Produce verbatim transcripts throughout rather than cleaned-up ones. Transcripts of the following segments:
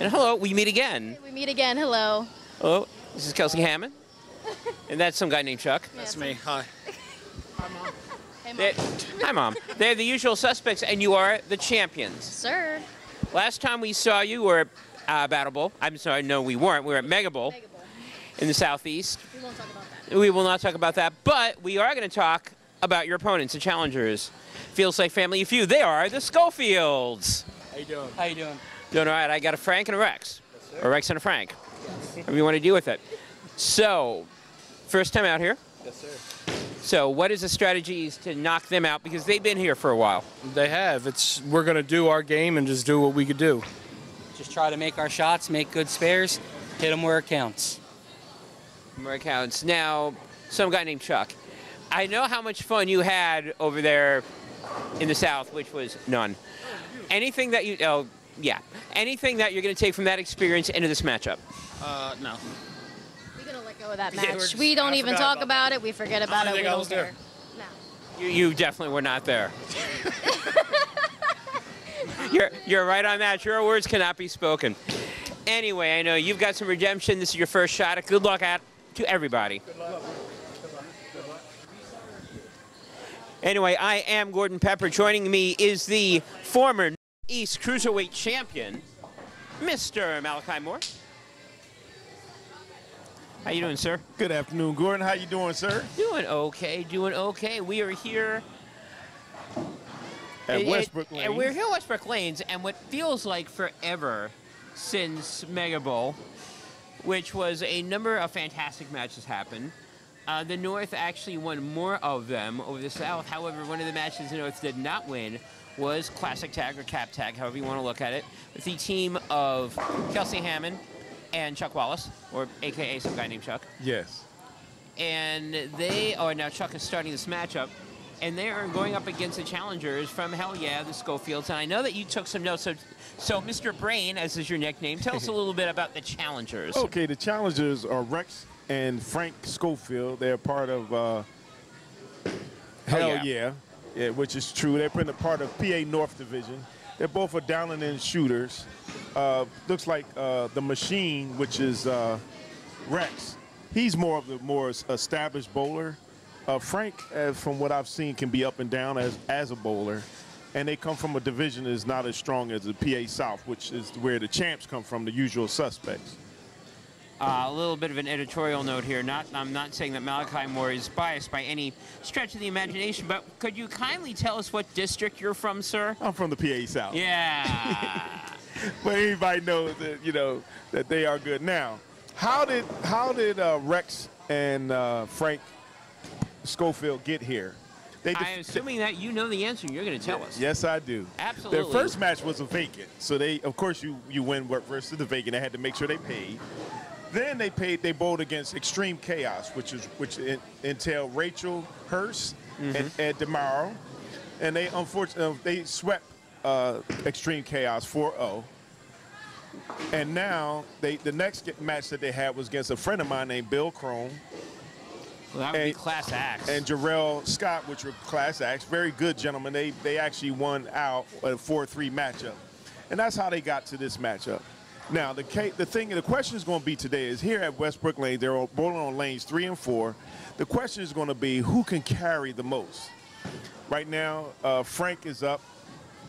And hello, we meet again. We meet again, hello. Hello, this is Kelsey Hammond. And that's some guy named Chuck. That's me, hi. Hi, Mom. Hey, Mom. They're, hi, Mom. They're the usual suspects, and you are the champions. Sir. Last time we saw you, we were at uh, Battle Bowl. I'm sorry, no, we weren't. We were at Mega Bowl, Mega Bowl in the Southeast. We won't talk about that. We will not talk about that, but we are going to talk about your opponents, the challengers. Feels like family feud. They are the Schofields. How you doing? How you doing? Doing all right. I got a Frank and a Rex. Yes, or Rex and a Frank. Yes. Whatever you want to do with it. So, first time out here? Yes, sir. So what is the strategies to knock them out? Because they've been here for a while. They have. It's, we're going to do our game and just do what we could do. Just try to make our shots, make good spares, hit them where it counts. Where it counts. Now, some guy named Chuck. I know how much fun you had over there in the South, which was none. Anything that you, oh, yeah. Anything that you're going to take from that experience into this matchup? Uh, no. We're going to let go of that match. Yeah, just, we don't I even talk about, about it. We forget about I it. We don't care. No. You, you definitely were not there. you're, you're right on that. Your words cannot be spoken. Anyway, I know you've got some redemption. This is your first shot. Good luck at to everybody. Good luck. Anyway, I am Gordon Pepper. Joining me is the former East Cruiserweight Champion, Mister Malachi Moore. How you doing, sir? Good afternoon, Gordon. How you doing, sir? Doing okay, doing okay. We are here at Westbrook Lanes. And we're here at Westbrook Lanes, and what feels like forever since Mega Bowl, which was a number of fantastic matches happened. Uh, the North actually won more of them over the South. However, one of the matches the North did not win was Classic Tag or Cap Tag, however you want to look at it, with the team of Kelsey Hammond and Chuck Wallace, or A K A some guy named Chuck. Yes. And they are now, Chuck is starting this matchup, and they are going up against the challengers from Hell Yeah, the Schofields. And I know that you took some notes. So, so Mister Brain, as is your nickname, tell us a little bit about the challengers. Okay, the challengers are Rex and Frank Schofield. They're part of uh, Hell Yeah. Yeah, yeah, which is true. They're been a part of P A North Division. They're both are down and in shooters. Uh, looks like uh, the Machine, which is uh, Rex. He's more of the more established bowler. Uh, Frank, uh, from what I've seen, can be up and down as as a bowler. And they come from a division that is not as strong as the P A South, which is where the champs come from, the usual suspects. Uh, a little bit of an editorial note here. Not, I'm not saying that Malachi Moore is biased by any stretch of the imagination, but could you kindly tell us what district you're from, sir? I'm from the P A South. Yeah. But everybody knows that, you know, that they are good. Now, how did how did uh, Rex and uh, Frank Schofield get here? They I'm assuming that you know the answer. You're going to tell us. Yes, I do. Absolutely. Their first match was a vacant, so they, of course, you you win versus the vacant. They had to make sure they paid. Then they paid. They bowled against Extreme Chaos, which is which in, entailed Rachel Hurst mm-hmm. and Ed DeMarro, and they unfortunately they swept uh, Extreme Chaos four oh. And now they the next match that they had was against a friend of mine named Bill Crone. Well, that would and, be Class Axe. And Jarrell Scott, which were Class Axe, very good gentlemen. They they actually won out a four three matchup, and that's how they got to this matchup. Now, the, the thing, the question is going to be today is here at Westbrook Lane, they're bowling on lanes three and four. The question is going to be who can carry the most. Right now, uh, Frank is up,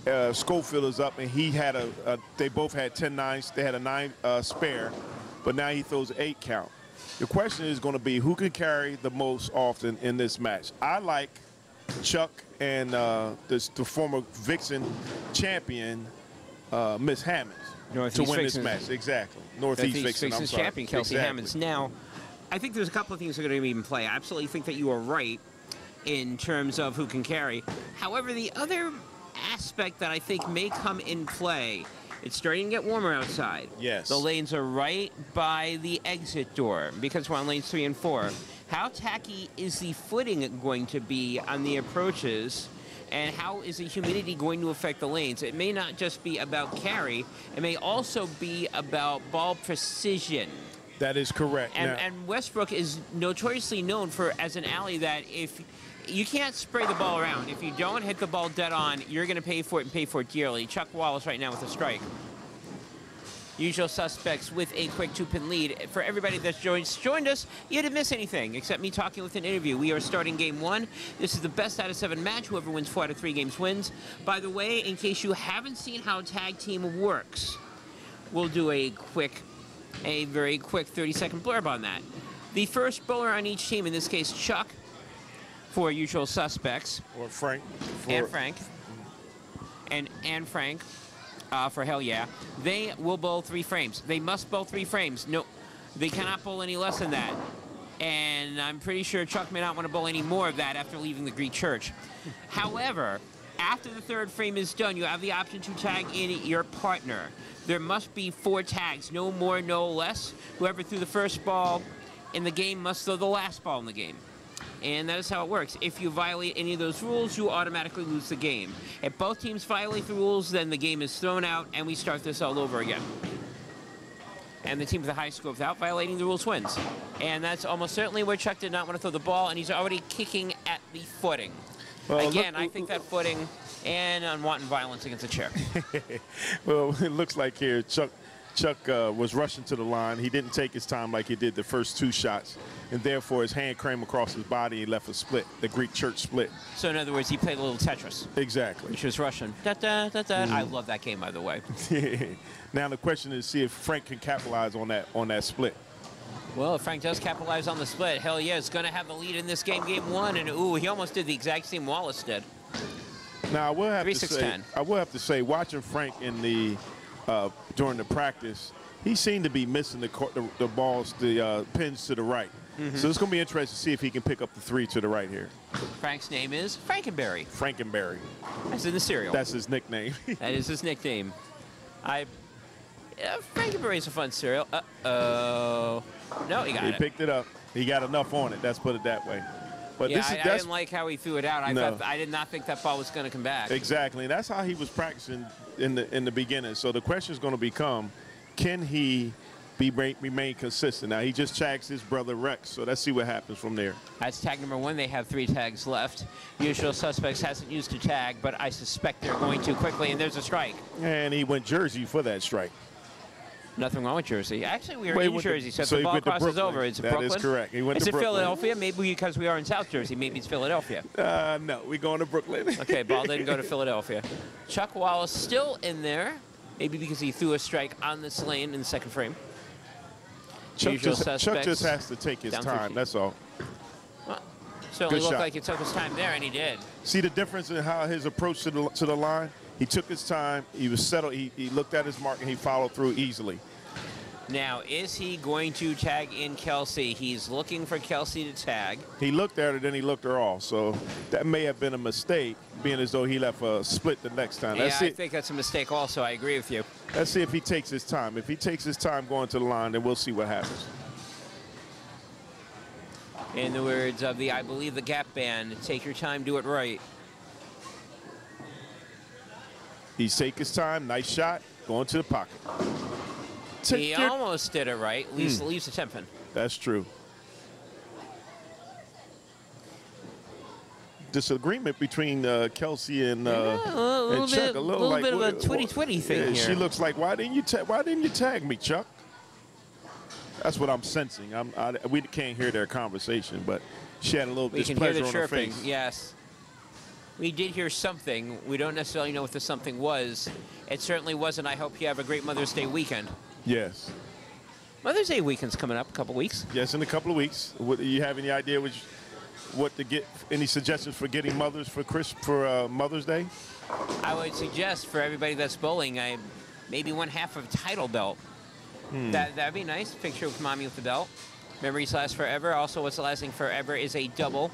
uh, Schofield is up, and he had a, a they both had ten nines, they had a nine uh, spare, but now he throws eight count. The question is going to be who can carry the most often in this match. I like Chuck and uh, this, the former Vixen champion, uh, Miss Hammond. Northeast to win Vixen. This match, exactly. Northeast, Northeast Vixen, Vixen's I'm sorry. Champion, Kelsey exactly. Hammonds. Now, I think there's a couple of things that are going to be in play. I absolutely think that you are right in terms of who can carry. However, the other aspect that I think may come in play, it's starting to get warmer outside. Yes. The lanes are right by the exit door because we're on lanes three and four. How tacky is the footing going to be on the approaches? And how is the humidity going to affect the lanes? It may not just be about carry, it may also be about ball precision. That is correct. And, and Westbrook is notoriously known for as an alley that if you can't spray the ball around, if you don't hit the ball dead on, you're gonna pay for it and pay for it dearly. Chuck Wallace right now with a strike. Usual Suspects with a quick two-pin lead. For everybody that's joined, joined us, you didn't miss anything except me talking with an interview. We are starting game one. This is the best out of seven match. Whoever wins four out of three games wins. By the way, in case you haven't seen how tag team works, we'll do a quick, a very quick thirty-second blurb on that. The first bowler on each team, in this case, Chuck, for Usual Suspects. Or Frank. For and Frank. And, and Frank uh, for Hell Yeah. They will bowl three frames. They must bowl three frames. No, they cannot bowl any less than that. And I'm pretty sure Chuck may not want to bowl any more of that after leaving the Greek church. However, after the third frame is done, you have the option to tag in your partner. There must be four tags, no more, no less. Whoever threw the first ball in the game must throw the last ball in the game. And that is how it works. If you violate any of those rules, you automatically lose the game. If both teams violate the rules, then the game is thrown out and we start this all over again. And the team with the high score without violating the rules wins. And that's almost certainly where Chuck did not want to throw the ball, and he's already kicking at the footing. Well, Again, look, I think that footing and unwanted violence against a chair. Well, it looks like here Chuck Chuck uh, was rushing to the line. He didn't take his time like he did the first two shots, and therefore his hand came across his body and left a split, the Greek church split. So in other words, he played a little Tetris. Exactly. Which was Russian. Da, da, da, da. Mm. I love that game, by the way. Now the question is, see if Frank can capitalize on that on that split. Well, if Frank does capitalize on the split, Hell Yeah, it's going to have the lead in this game, game one. And, ooh, he almost did the exact same Wallace did. Now, I will have, Three, to, six, say, ten. I will have to say, watching Frank in the uh, during the practice, he seemed to be missing the, the, the balls, the uh, pins to the right. Mm-hmm. So it's going to be interesting to see if he can pick up the three to the right here. Frank's name is Frankenberry. Frankenberry. That's in the cereal. That's his nickname. That is his nickname. I... Yeah, Frankenberry is a fun cereal. Uh-oh. No, he got he it. He picked it up. He got enough on it. Let's put it that way. But yeah, this is, I, that's, I didn't like how he threw it out. I, no. thought, I did not think that ball was going to come back. Exactly. That's how he was practicing in the in the beginning. So the question is going to become, can he be remain consistent? Now, he just tags his brother Rex, so let's see what happens from there. That's tag number one. They have three tags left. Usual Suspects hasn't used a tag, but I suspect they're going to quickly, and there's a strike. And he went jersey for that strike. Nothing wrong with Jersey. Actually, we are Wait, in Jersey, the, so if so the ball crosses over, it's that Brooklyn. That is correct. He went is to it Brooklyn. Philadelphia? Maybe because we are in South Jersey, maybe it's Philadelphia. Uh, no, we're going to Brooklyn. Okay, ball didn't go to Philadelphia. Chuck Wallace still in there, maybe because he threw a strike on this lane in the second frame. Chuck, just, Chuck just has to take his time, fifteen. That's all. Well, certainly Good looked shot. like he took his time there, and he did. See the difference in how his approach to the, to the line? He took his time, he was settled, he, he looked at his mark, and he followed through easily. Now, is he going to tag in Kelsey? He's looking for Kelsey to tag. He looked at her, then he looked her off, so that may have been a mistake, being as though he left a split the next time. Yeah, I think that's a mistake also, I agree with you. Let's see if he takes his time. If he takes his time going to the line, then we'll see what happens. In the words of the, I believe, the Gap Band, take your time, do it right. He's taking his time, nice shot, going to the pocket. Take he almost did it right, at least mm. leaves the tempin. That's true. Disagreement between uh, Kelsey and, uh, yeah, a and Chuck. Bit, a little, little like, bit of a twenty twenty thing yeah, here. She looks like, why didn't you ta why didn't you tag me, Chuck? That's what I'm sensing. I'm, I, we can't hear their conversation, but she had a little we displeasure can hear the on chirping, her face. Yes. We did hear something. We don't necessarily know what the something was. It certainly wasn't, I hope you have a great Mother's Day weekend. Yes. Mother's Day weekend's coming up a couple weeks. Yes, in a couple of weeks. What, do you have any idea which, what to get, any suggestions for getting mothers for Chris, for uh, Mother's Day? I would suggest for everybody that's bowling, I maybe one half of a title belt. Hmm. That, that'd be nice, picture with mommy with the belt. Memories last forever. Also, what's lasting forever is a double.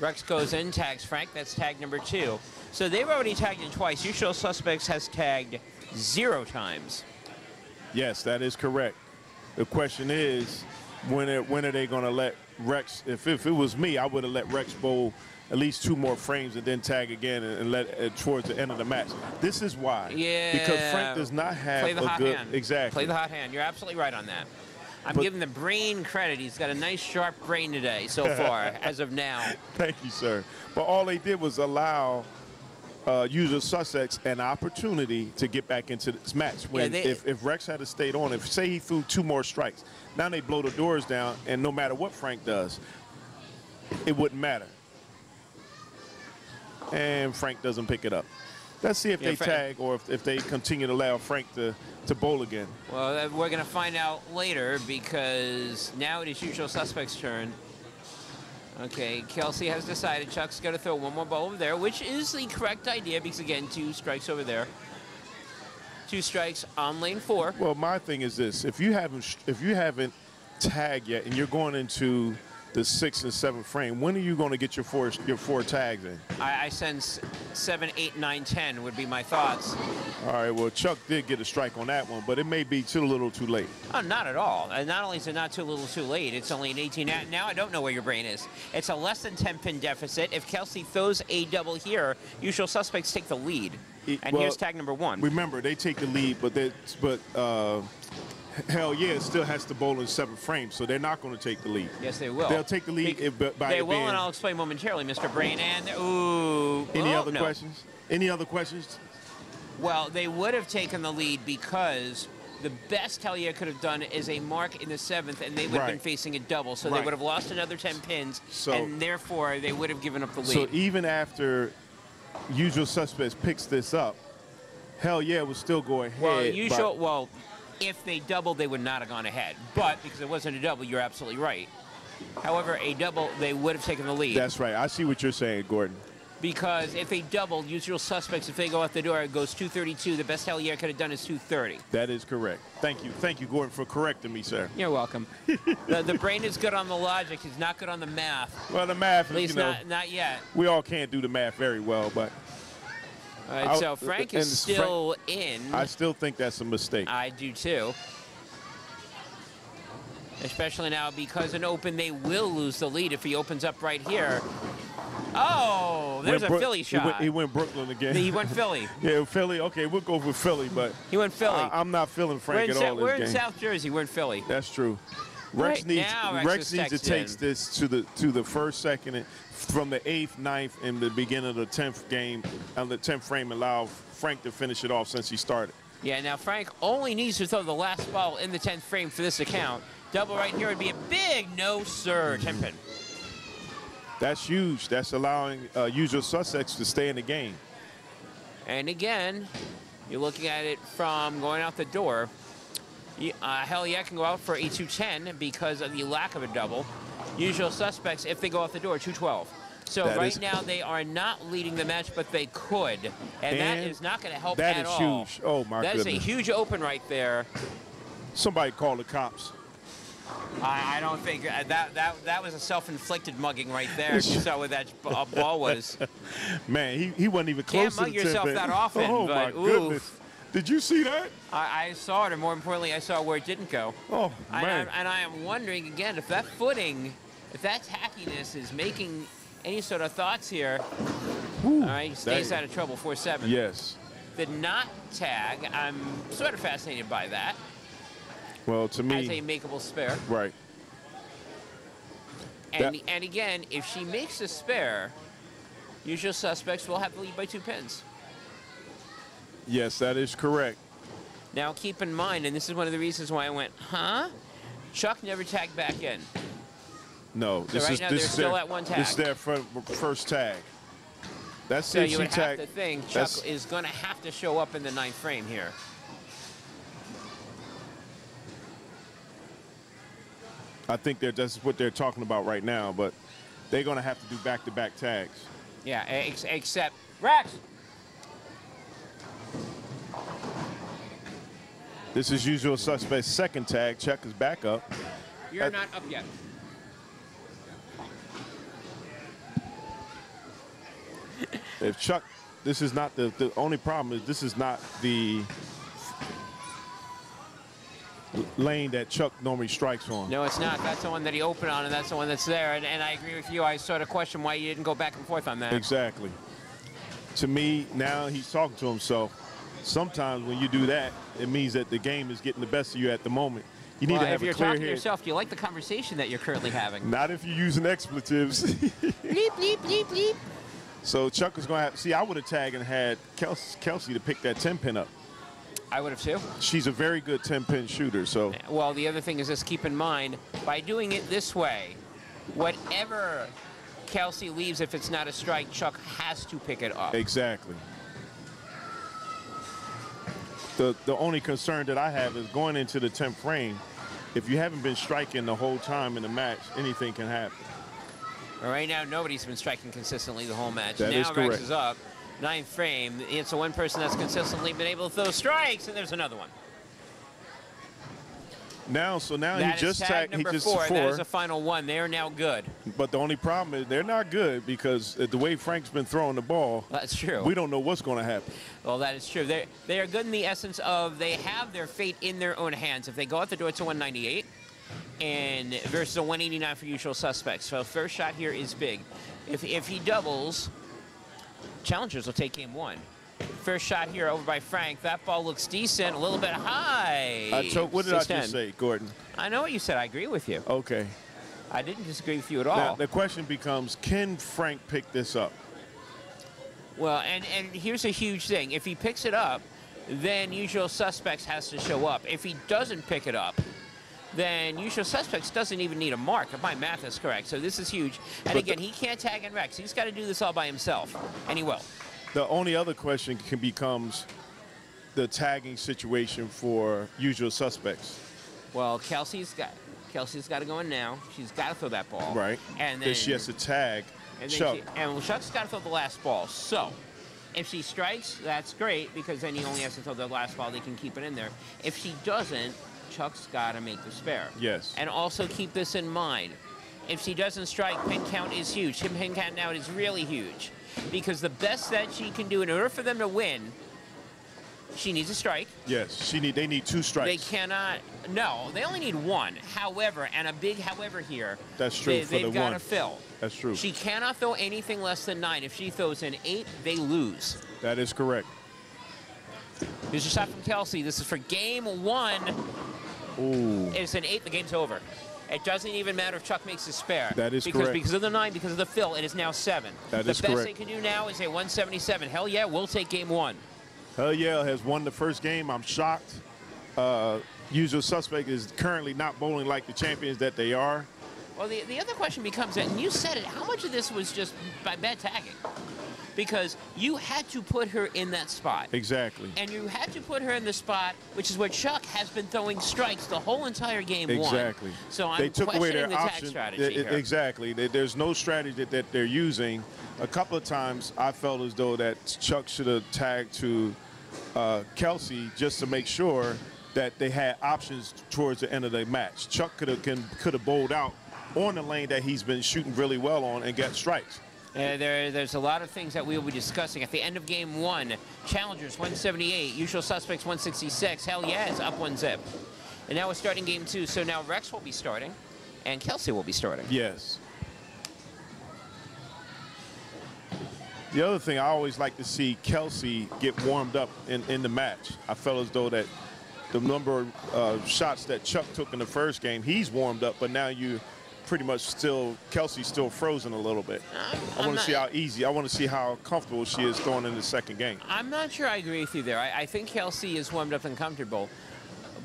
Rex goes in, tags Frank. That's tag number two. So they've already tagged it twice. Usual Suspects has tagged zero times. Yes, that is correct. The question is, when are, when are they going to let Rex, if, if it was me, I would have let Rex bowl at least two more frames and then tag again and, and let uh, towards the end of the match. This is why. Yeah. Because Frank does not have Play the a hot good, hand. Exactly. Play the hot hand. You're absolutely right on that. I'm but, giving the brain credit. He's got a nice, sharp brain today so far, as of now. Thank you, sir. But all they did was allow uh, Usual Sussex an opportunity to get back into this match. When, yeah, they, if, if Rex had stayed on, if say he threw two more strikes, now they blow the doors down, and no matter what Frank does, it wouldn't matter. And Frank doesn't pick it up. Let's see if yeah, they Fra tag or if, if they continue to allow Frank to, to bowl again. Well, we're going to find out later because now it is Usual Suspects' turn. Okay, Kelsey has decided Chuck's going to throw one more ball over there, which is the correct idea because, again, two strikes over there. Two strikes on lane four. Well, my thing is this. If you haven't, if you haven't tagged yet and you're going into the sixth and seventh frame, when are you going to get your four, your four tags in? I, I sense seven, eight, nine, ten would be my thoughts. All right, well, Chuck did get a strike on that one, but it may be too little too late. Oh, not at all. And not only is it not too little too late, it's only an eighteen. Now I don't know where your brain is. It's a less than ten pin deficit. If Kelsey throws a double here, Usual Suspects take the lead. It, and well, here's tag number one. Remember, they take the lead, but they, but uh, Hell Yeah it still has to bowl in seven frames, so they're not going to take the lead. Yes, they will. They'll take the lead if, by They will, being. And I'll explain momentarily, Mister Brain. And, ooh. Any oh, other no. questions? Any other questions? Well, they would have taken the lead because the best Hell Yeah could have done is a mark in the seventh, and they would right. have been facing a double, so right. they would have lost another ten pins, so, and therefore they would have given up the lead. So even after Usual Suspects picks this up, Hell Yeah will still go ahead. Well, Usual, well... if they doubled, they would not have gone ahead. But because it wasn't a double, you're absolutely right. However, a double, they would have taken the lead. That's right. I see what you're saying, Gordon. Because if they doubled, Usual Suspects, if they go out the door, it goes two thirty-two. The best Hell Yeah could have done is two thirty. That is correct. Thank you. Thank you, Gordon, for correcting me, sir. You're welcome. the, the brain is good on the logic. It's not good on the math. Well, the math, at least you know, not, not yet. We all can't do the math very well, but... All right, so Frank is still Frank, in. I still think that's a mistake. I do, too. Especially now because in open, they will lose the lead if he opens up right here. Oh, there's went a Philly shot. He went, he went Brooklyn again. He went Philly. yeah, Philly. Okay, we'll go for Philly, but he went Philly. I, I'm not feeling Frank at all this game. We're in South Jersey. We're in Philly. That's true. Rex right needs Rex, Rex needs to take this to the to the first, second, and from the eighth, ninth, and the beginning of the tenth game, on the tenth frame, allow Frank to finish it off since he started. Yeah, now Frank only needs to throw the last ball in the tenth frame for this account. Double right here would be a big no sir, ten pin. That's huge. That's allowing uh, Usual Sussex to stay in the game. And again, you're looking at it from going out the door. Uh, Hell Yeah can go out for a two ten because of the lack of a double. Usual Suspects, if they go out the door, two twelve. So that right now they are not leading the match, but they could. And, and that is not going to help at all. That is huge. Oh, my goodness. That is a huge open right there. Somebody call the cops. I, I don't think uh, that that that was a self-inflicted mugging right there. You saw where that uh, ball was. Man, he, he wasn't even close. Can't mug yourself that often. Oh, but, my goodness. Oof. Did you see that? I, I saw it, and more importantly, I saw where it didn't go. Oh, man. I, I, and I am wondering, again, if that footing, if that tackiness is making any sort of thoughts here. Whew, all right, he stays that, out of trouble, four seven. Yes. Did not tag. I'm sort of fascinated by that. Well, to me. As a makeable spare. Right. And, that, and again, if she makes a spare, Usual Suspects will have to lead by two pins. Yes, that is correct. Now keep in mind, and this is one of the reasons why I went, huh? Chuck never tagged back in. No, so this right is now this they're is still their, at one tag. This is their first tag. That's so you would tag. Have to think Chuck That's... is going to have to show up in the ninth frame here. I think they're, that's what they're talking about right now, but they're going to have to do back-to-back tags. Yeah, ex except Rex. This is Usual Suspect's second tag. Chuck is back up. You're At not up yet. If Chuck, this is not the, the only problem is this is not the lane that Chuck normally strikes on. No, it's not. That's the one that he opened on, and that's the one that's there. And, and I agree with you. I sort of question why you didn't go back and forth on that. Exactly. To me, now he's talking to himself. Sometimes when you do that, it means that the game is getting the best of you at the moment. You need well, to have if you're a clear talking head. To yourself, do you like the conversation that you're currently having? Not if you're using expletives. bleep, bleep, bleep, bleep. So Chuck is going to have, see, I would have tagged and had Kelsey, Kelsey to pick that ten pin up. I would have too. She's a very good ten pin shooter, so. Well, the other thing is just keep in mind, by doing it this way, whatever Kelsey leaves, if it's not a strike, Chuck has to pick it up. Exactly. The, the only concern that I have is going into the tenth frame, if you haven't been striking the whole time in the match, anything can happen. Right now, nobody's been striking consistently the whole match. That now is correct. Rex is up, ninth frame. It's the one person that's consistently been able to throw strikes, and there's another one. Now, so now that he just tagged. He just four. four. That is the final one. They are now good. But the only problem is they're not good because the way Frank's been throwing the ball. That's true. We don't know what's going to happen. Well, that is true. They they are good in the essence of they have their fate in their own hands. If they go out the door to one ninety-eight. And versus a one eighty-nine for usual suspects. So first shot here is big. If, if he doubles, challengers will take game one. First shot here over by Frank. That ball looks decent, a little bit high. I told, what did I just say, Gordon? I know what you said. I agree with you. Okay. I didn't disagree with you at all. Now, the question becomes, can Frank pick this up? Well, and, and here's a huge thing. If he picks it up, then usual suspects has to show up. If he doesn't pick it up, then usual suspects doesn't even need a mark, if my math is correct. So this is huge. And but again, he can't tag in Rex. He's got to do this all by himself, and he will. The only other question can becomes the tagging situation for usual suspects. Well, Kelsey's got Kelsey's got to go in now. She's got to throw that ball. Right. And then she has to tag and Chuck. She, and Chuck's got to throw the last ball. So if she strikes, that's great, because then he only has to throw the last ball. They can keep it in there. If she doesn't, Chuck's got to make the spare. Yes. And also keep this in mind. If she doesn't strike, pin count is huge. Him pin count now is really huge, because the best that she can do in order for them to win, she needs a strike. Yes. She need. They need two strikes. They cannot. No. They only need one. However, and a big however here. That's true. They, for they've the got one. to fill. That's true. She cannot throw anything less than nine. If she throws an eight, they lose. That is correct. Here's your shot from Kelsey. This is for game one. Ooh. It's an eight, the game's over. It doesn't even matter if Chuck makes a spare. That is because, correct. Because of the nine, because of the fill, it is now seven. That the is correct. The best they can do now is a one seventy-seven. Hell yeah, we'll take game one. Hell yeah has won the first game. I'm shocked. Uh, usual suspect is currently not bowling like the champions that they are. Well, the, the other question becomes that, and you said it, how much of this was just by bad tagging? Because you had to put her in that spot. Exactly. And you had to put her in the spot, which is where Chuck has been throwing strikes the whole entire game. Exactly. One. So I'm they took questioning away their the option. tag strategy it, it, here. Exactly. There's no strategy that they're using. A couple of times I felt as though that Chuck should have tagged to uh, Kelsey just to make sure that they had options towards the end of the match. Chuck could have could have bowled out on the lane that he's been shooting really well on and got strikes. Uh, there, there's a lot of things that we will be discussing at the end of game one. Challengers one seventy-eight, usual suspects one sixty-six. Hell yeah, it's up one zip. And now we're starting game two. So now Rex will be starting, and Kelsey will be starting. Yes. The other thing, I always like to see Kelsey get warmed up in, in the match. I felt as though that the number of uh, shots that Chuck took in the first game, he's warmed up, but now you pretty much still, Kelsey's still frozen a little bit. I'm, I want to see how easy, I want to see how comfortable she is going in the second game. I'm not sure I agree with you there. I, I think Kelsey is warmed up and comfortable,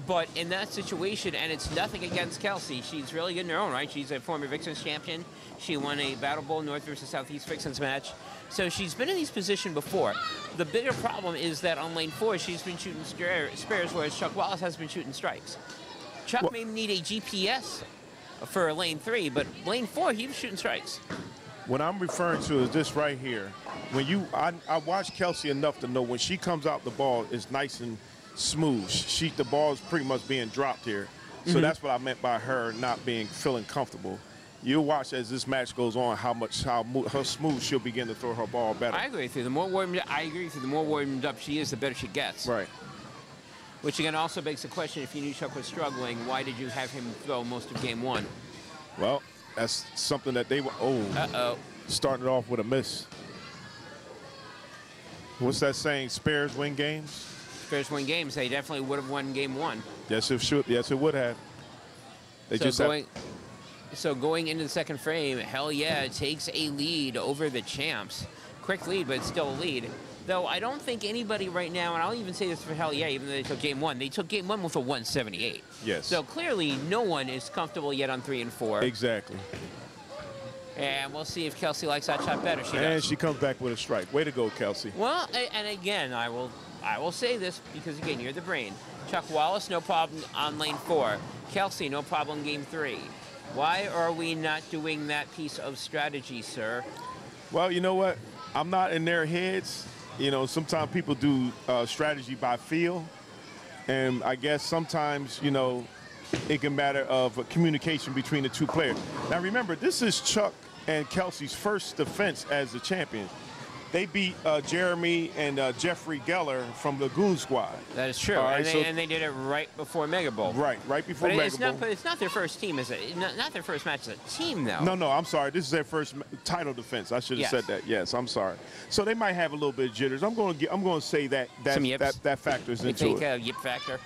but in that situation, and it's nothing against Kelsey, she's really good in her own right. She's a former Vixen's champion. She won a Battle Bowl North versus Southeast Vixen's match. So she's been in these positions before. The bigger problem is that on lane four, she's been shooting spares, whereas Chuck Wallace has been shooting strikes. Chuck well, may need a G P S for lane three, but lane four, he was shooting strikes. What I'm referring to is this right here. When you, I, I watch Kelsey enough to know when she comes out the ball, it's nice and smooth. She, the ball is pretty much being dropped here. So mm-hmm. that's what I meant by her not being feeling comfortable. You'll watch as this match goes on how much, how her smooth she'll begin to throw her ball better. I agree with you. The more warmed up, I agree with you. The more warmed up she is, the better she gets. Right. Which again also begs the question, if you knew Chuck was struggling, why did you have him throw most of game one? Well, that's something that they were, oh. Uh-oh. Started off with a miss. What's that saying, spares win games? Spares win games, they definitely would have won game one. Yes, it should, yes, it would have. They so just going, have. So going into the second frame, Hell Yeah takes a lead over the champs. quick lead, but it's still a lead. Though I don't think anybody right now, and I'll even say this for Hell Yeah, even though they took game one, they took game one with a one seventy-eight. Yes. So clearly no one is comfortable yet on three and four. Exactly. And we'll see if Kelsey likes that shot better. She does. And she comes back with a strike. Way to go, Kelsey. Well, and again, I will, I will say this because, again, you're the brain. Chuck Wallace, no problem on lane four. Kelsey, no problem game three. Why are we not doing that piece of strategy, sir? Well, you know what? I'm not in their heads. You know, sometimes people do uh, strategy by feel. And I guess sometimes, you know, it can matter of communication between the two players. Now, remember, this is Chuck and Kelsey's first defense as the champions. They beat uh, Jeremy and uh, Jeffrey Geller from the Goon Squad. That is true. Right, and, they, so and they did it right before Mega Bowl. Right, right before but Mega it's Bowl. Not, but it's not their first team, is it? Not, not their first match as a team, though. No, no, I'm sorry. This is their first title defense. I should have yes. said that. Yes, I'm sorry. So they might have a little bit of jitters. I'm going to I'm going to say that that, that, that factors into take, it. Uh, yip factor.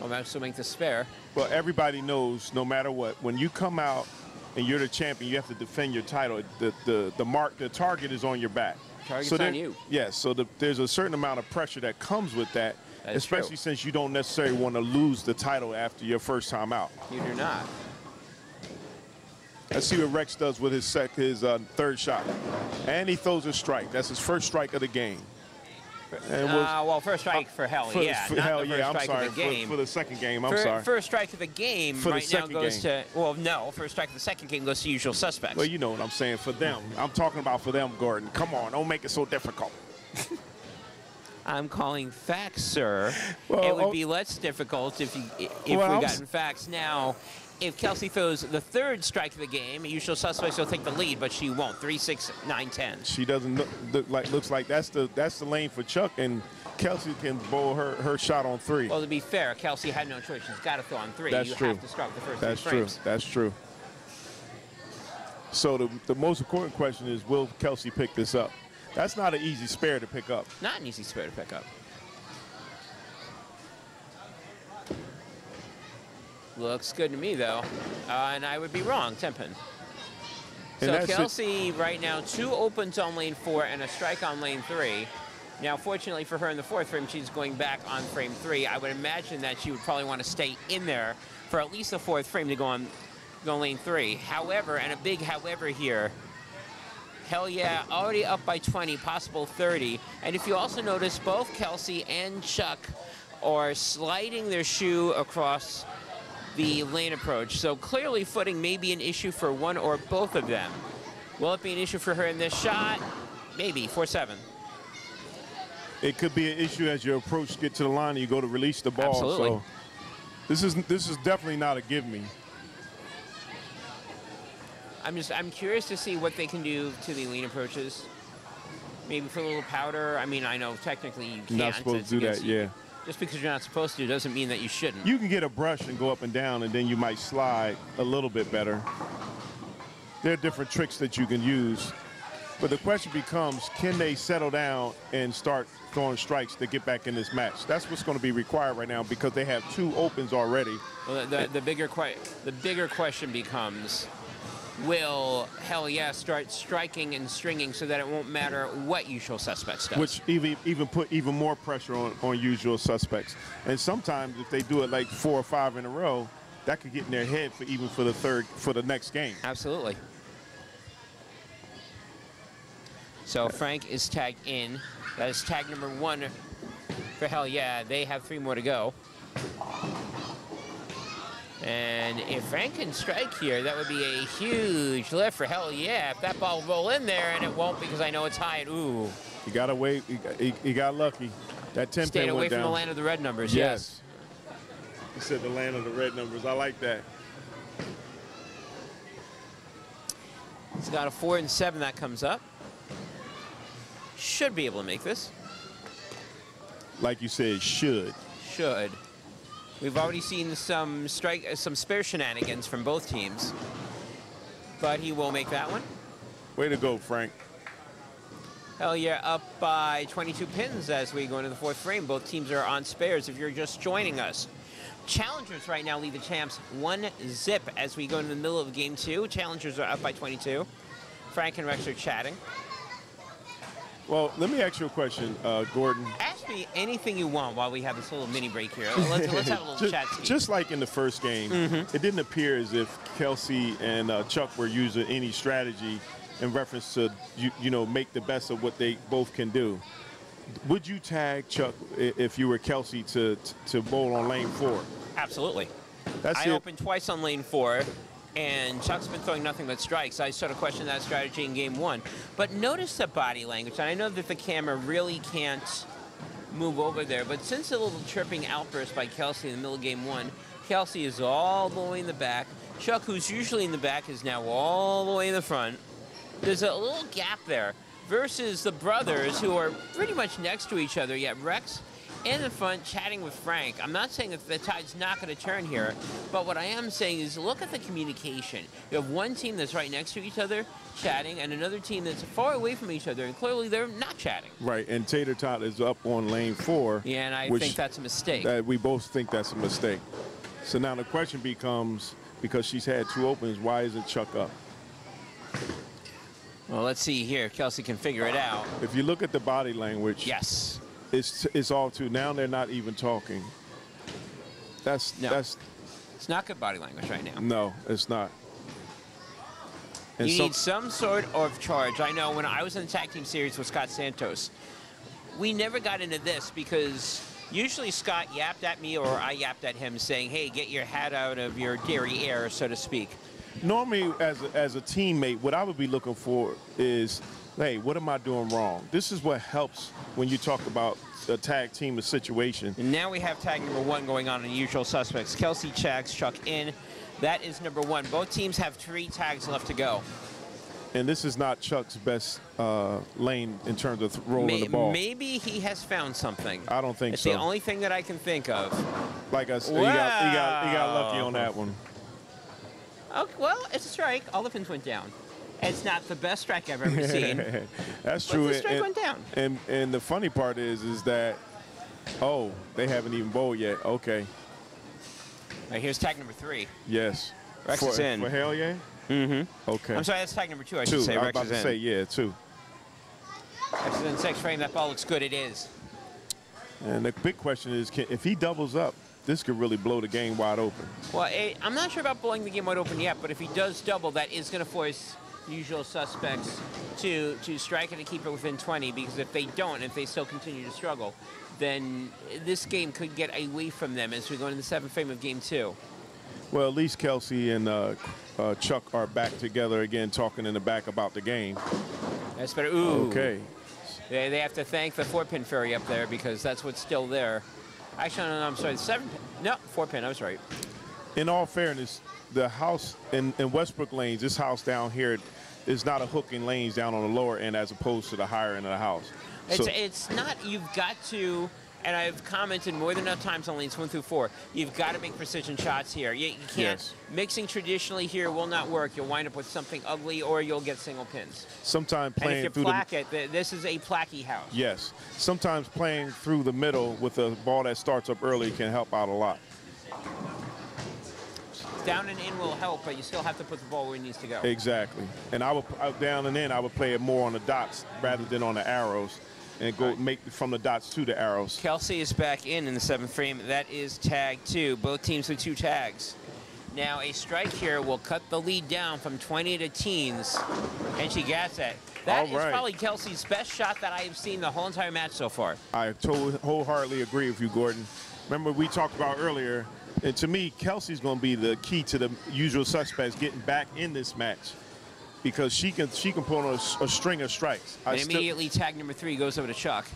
Well, that's something to spare. Well, everybody knows, no matter what, when you come out and you're the champion, you have to defend your title. The the, the mark, the target is on your back. Target's so there, on you. Yes, yeah, so the, there's a certain amount of pressure that comes with that, that especially true. since you don't necessarily want to lose the title after your first time out. You do not. Let's see what Rex does with his, sec, his uh, third shot. And he throws a strike. That's his first strike of the game. And was, uh, well, first strike uh, for Hell for, Yeah. For not hell the first yeah, I'm sorry. For, for the second game, I'm for, sorry. First strike of the game for right the now goes game. to, well, no, first strike of the second game goes to Usual Suspects. Well, you know what I'm saying, for them. I'm talking about for them, Gordon. Come on, don't make it so difficult. I'm calling facts, sir. Well, it would oh, be less difficult if, you, if well, we gotten facts now. If Kelsey throws the third strike of the game, Usual Suspects will take the lead, but she won't. Three, six, nine, ten. She doesn't look, look like looks like that's the that's the lane for Chuck, and Kelsey can bowl her her shot on three. Well, to be fair, Kelsey had no choice. She's got to throw on three. That's you true. Have to start the first that's three frames. That's true. That's true. So the the most important question is, will Kelsey pick this up? That's not an easy spare to pick up. Not an easy spare to pick up. Looks good to me, though, uh, and I would be wrong, ten pin. So Kelsey it. right now, two opens on lane four and a strike on lane three. Now, fortunately for her in the fourth frame, she's going back on frame three. I would imagine that she would probably want to stay in there for at least the fourth frame to go on, go on lane three. However, and a big however here, Hell Yeah, already up by twenty, possible thirty. And if you also notice, both Kelsey and Chuck are sliding their shoe across the lane approach. So clearly footing may be an issue for one or both of them. Will it be an issue for her in this shot? Maybe, four seven. It could be an issue as your approach gets to the line and you go to release the ball. Absolutely. So this is, this is definitely not a give me. I'm just, I'm curious to see what they can do to the lane approaches. Maybe put a little powder. I mean, I know technically you can't. You're not supposed to do that, yeah. Just because you're not supposed to doesn't mean that you shouldn't. You can get a brush and go up and down, and then you might slide a little bit better. There are different tricks that you can use. But the question becomes, can they settle down and start throwing strikes to get back in this match? That's what's going to be required right now because they have two opens already. Well, the, the, the, bigger que the bigger question becomes, will Hell Yeah start striking and stringing so that it won't matter what Usual Suspects does? Which even even put even more pressure on, on Usual Suspects. And sometimes if they do it like four or five in a row, that could get in their head for even for the third, for the next game. Absolutely. So Frank is tagged in. That is tag number one for Hell Yeah. They have three more to go. And if Frank can strike here, that would be a huge lift for Hell Yeah. If that ball will roll in there, and it won't because I know it's high. And ooh. He got away. He got, he, he got lucky. That ten pin went down. Stayed away from the land of the red numbers, yes. yes. He said the land of the red numbers. I like that. He's got a four and seven that comes up. Should be able to make this. Like you said, should. Should. We've already seen some strike, uh, some spare shenanigans from both teams, but he will make that one. Way to go, Frank. Hell Yeah, up by twenty-two pins as we go into the fourth frame. Both teams are on spares if you're just joining us. Challengers right now lead the champs one zip as we go into the middle of game two. Challengers are up by twenty-two. Frank and Rex are chatting. Well, let me ask you a question, uh, Gordon. Ask me anything you want while we have this little mini break here. Let's, let's have a little just, chat. Speak. Just like in the first game, mm-hmm. it didn't appear as if Kelsey and uh, Chuck were using any strategy in reference to, you, you know, make the best of what they both can do. Would you tag Chuck if you were Kelsey to, to bowl on lane four? Absolutely. That's I it. opened twice on lane four. And Chuck's been throwing nothing but strikes. I sort of questioned that strategy in game one. But notice the body language. And I know that the camera really can't move over there. But since the little chirping outburst by Kelsey in the middle of game one, Kelsey is all the way in the back. Chuck, who's usually in the back, is now all the way in the front. There's a little gap there versus the brothers who are pretty much next to each other, yet Rex in the front chatting with Frank. I'm not saying that the tide's not going to turn here, but what I am saying is look at the communication. You have one team that's right next to each other chatting and another team that's far away from each other, and clearly they're not chatting. Right, and Tater Tot is up on lane four. Yeah, and I think that's a mistake. Uh, we both think that's a mistake. So now the question becomes, because she's had two opens, why isn't Chuck up? Well, let's see here. Kelsey can figure it out. If you look at the body language. Yes. It's, it's all too, now they're not even talking. That's, no. that's. It's not good body language right now. No, it's not. And you so, need some sort of charge. I know when I was in the tag team series with Scott Santos, we never got into this because usually Scott yapped at me or I yapped at him saying, hey, get your hat out of your derriere, so to speak. Normally, as a, as a teammate, what I would be looking for is, hey, what am I doing wrong? This is what helps when you talk about a tag team, a situation. And now we have tag number one going on in Usual Suspects. Kelsey checks, Chuck in. That is number one. Both teams have three tags left to go. And this is not Chuck's best uh, lane in terms of rolling May the ball. Maybe he has found something. I don't think it's so. It's the only thing that I can think of. Like I said, wow. he, got, he, got, he got lucky on that one. Okay, well, it's a strike. All the pins went down. It's not the best strike I've ever seen. That's but true. The strike and, went down. And, and the funny part is, is that, oh, they haven't even bowled yet. Okay. All right, here's tag number three. Yes. Rex for, is in. For Hell Yeah? Mm-hmm. Okay. I'm sorry, that's tag number two, I two. should say. Rex I was about is to in. say, yeah, two. Rex is in sixth frame. That ball looks good. It is. And the big question is, can, if he doubles up, this could really blow the game wide open. Well, it, I'm not sure about blowing the game wide open yet, but if he does double, that is going to force Usual Suspects to to strike and to keep it within twenty, because if they don't, if they still continue to struggle, then this game could get away from them as we go into the seventh frame of game two. Well, at least Kelsey and uh, uh, Chuck are back together again, talking in the back about the game. That's better. Ooh. Okay. They, they have to thank the four-pin fairy up there, because that's what's still there. Actually, no, no, I'm sorry, the seven-pin. No, four-pin, I was right. In all fairness, the house in, in Westbrook Lanes, this house down here, is not a hooking lanes down on the lower end as opposed to the higher end of the house. It's, so it's not, you've got to, and I've commented more than enough times on lanes one through four, you've got to make precision shots here. You, you can't, yes. mixing traditionally here will not work. You'll wind up with something ugly or you'll get single pins. Sometimes playing through the... And if you plaque it, this is a placky house. Yes. Sometimes playing through the middle with a ball that starts up early can help out a lot. Down and in will help, but you still have to put the ball where it needs to go. Exactly. And I would down and in, I would play it more on the dots rather than on the arrows, and go right. make from the dots to the arrows. Kelsey is back in in the seventh frame. That is tag two. Both teams with two tags. Now a strike here will cut the lead down from twenty to teens, and she gets it. That All is right. probably Kelsey's best shot that I have seen the whole entire match so far. I totally wholeheartedly agree with you, Gordon. Remember we talked about earlier. And to me, Kelsey's going to be the key to the Usual Suspects getting back in this match, because she can she can put on a, a string of strikes. And I immediately tag number three goes over to Chuck.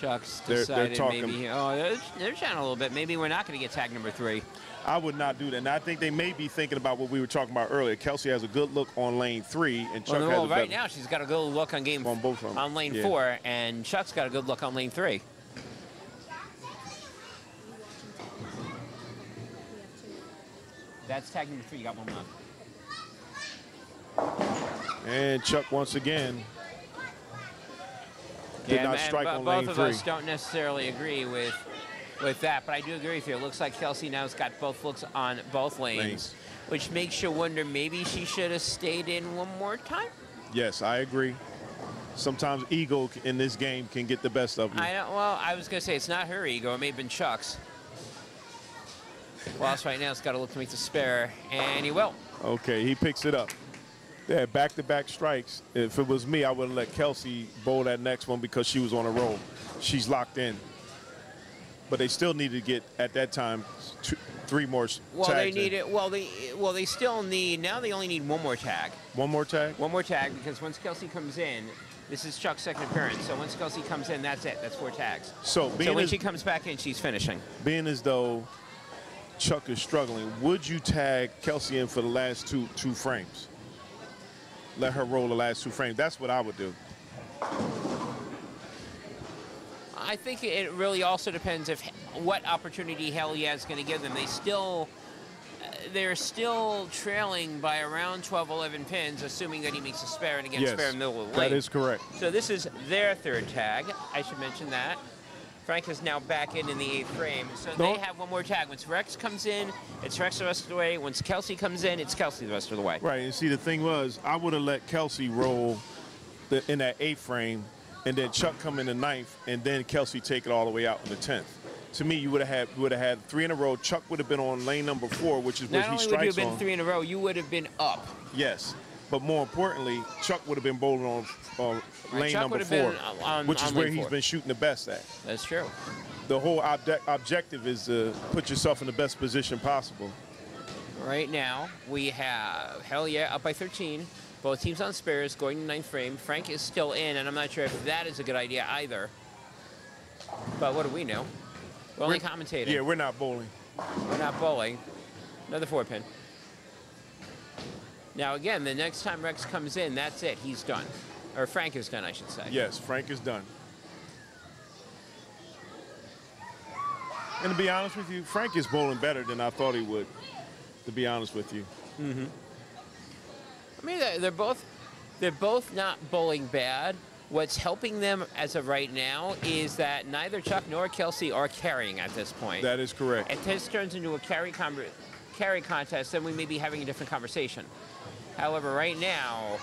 Chuck's decided they're, they're maybe, oh, they're, they're trying a little bit. Maybe we're not going to get tag number three. I would not do that. And I think they may be thinking about what we were talking about earlier. Kelsey has a good look on lane three, and Chuck well, no, has well, a better. Right now, she's got a good look on game on both of them. on lane yeah. four, and Chuck's got a good look on lane three. That's tag number three. You got one left. And Chuck once again did yeah, not strike on lane three. Both of us don't necessarily agree with with that, but I do agree with you. It looks like Kelsey now's got both looks on both lanes, lanes. which makes you wonder maybe she should have stayed in one more time. Yes, I agree. Sometimes ego in this game can get the best of you. I don't, well, I was going to say it's not her ego. It may have been Chuck's. Wallace right now has got to look to make the spare, and he will. Okay, he picks it up. Yeah, back-to-back strikes. If it was me, I would have let Kelsey bowl that next one because she was on a roll. She's locked in. But they still need to get, at that time, two, three more well, tags. They need it, well, they well they still need, now they only need one more tag. One more tag? One more tag, because once Kelsey comes in, this is Chuck's second appearance, so once Kelsey comes in, that's it. That's four tags. So, being so when as, she comes back in, she's finishing. Being as though Chuck is struggling, would you tag Kelsey in for the last two two frames? Let her roll the last two frames. That's what I would do. I think it really also depends if what opportunity Hell Yeah is going to give them. They still, they're still trailing by around twelve, eleven pins, assuming that he makes a spare, and again, yes, spare in the middle of the lane. That is correct. So this is their third tag. I should mention that. Frank is now back in in the eighth frame, so no. They have one more tag. Once Rex comes in, it's Rex the rest of the way. Once Kelsey comes in, it's Kelsey the rest of the way. Right, and see, the thing was, I would have let Kelsey roll the, in that eighth frame, and then Chuck come in the ninth, and then Kelsey take it all the way out in the tenth. To me, you would have had would have had three in a row. Chuck would have been on lane number four, which is what he strikes on. Not only would you have been three in a row, you would have been up. Yes, but more importantly, Chuck would have been bowling on uh, lane Chuck number four, on, which on is where he's four. been shooting the best at. That's true. The whole obje objective is to put yourself in the best position possible. Right now, we have Hell Yeah up by thirteen. Both teams on spares going to ninth frame. Frank is still in, and I'm not sure if that is a good idea either. But what do we know? We're only commentating. Yeah, we're not bowling. We're not bowling. Another four pin. Now, again, the next time Rex comes in, that's it. He's done. Or Frank is done, I should say. Yes, Frank is done. And to be honest with you, Frank is bowling better than I thought he would, to be honest with you. Mm-hmm. I mean, they're both, they're both not bowling bad. What's helping them as of right now is that neither Chuck nor Kelsey are carrying at this point. That is correct. If this turns into a carry con carry contest, then we may be having a different conversation. However, right now,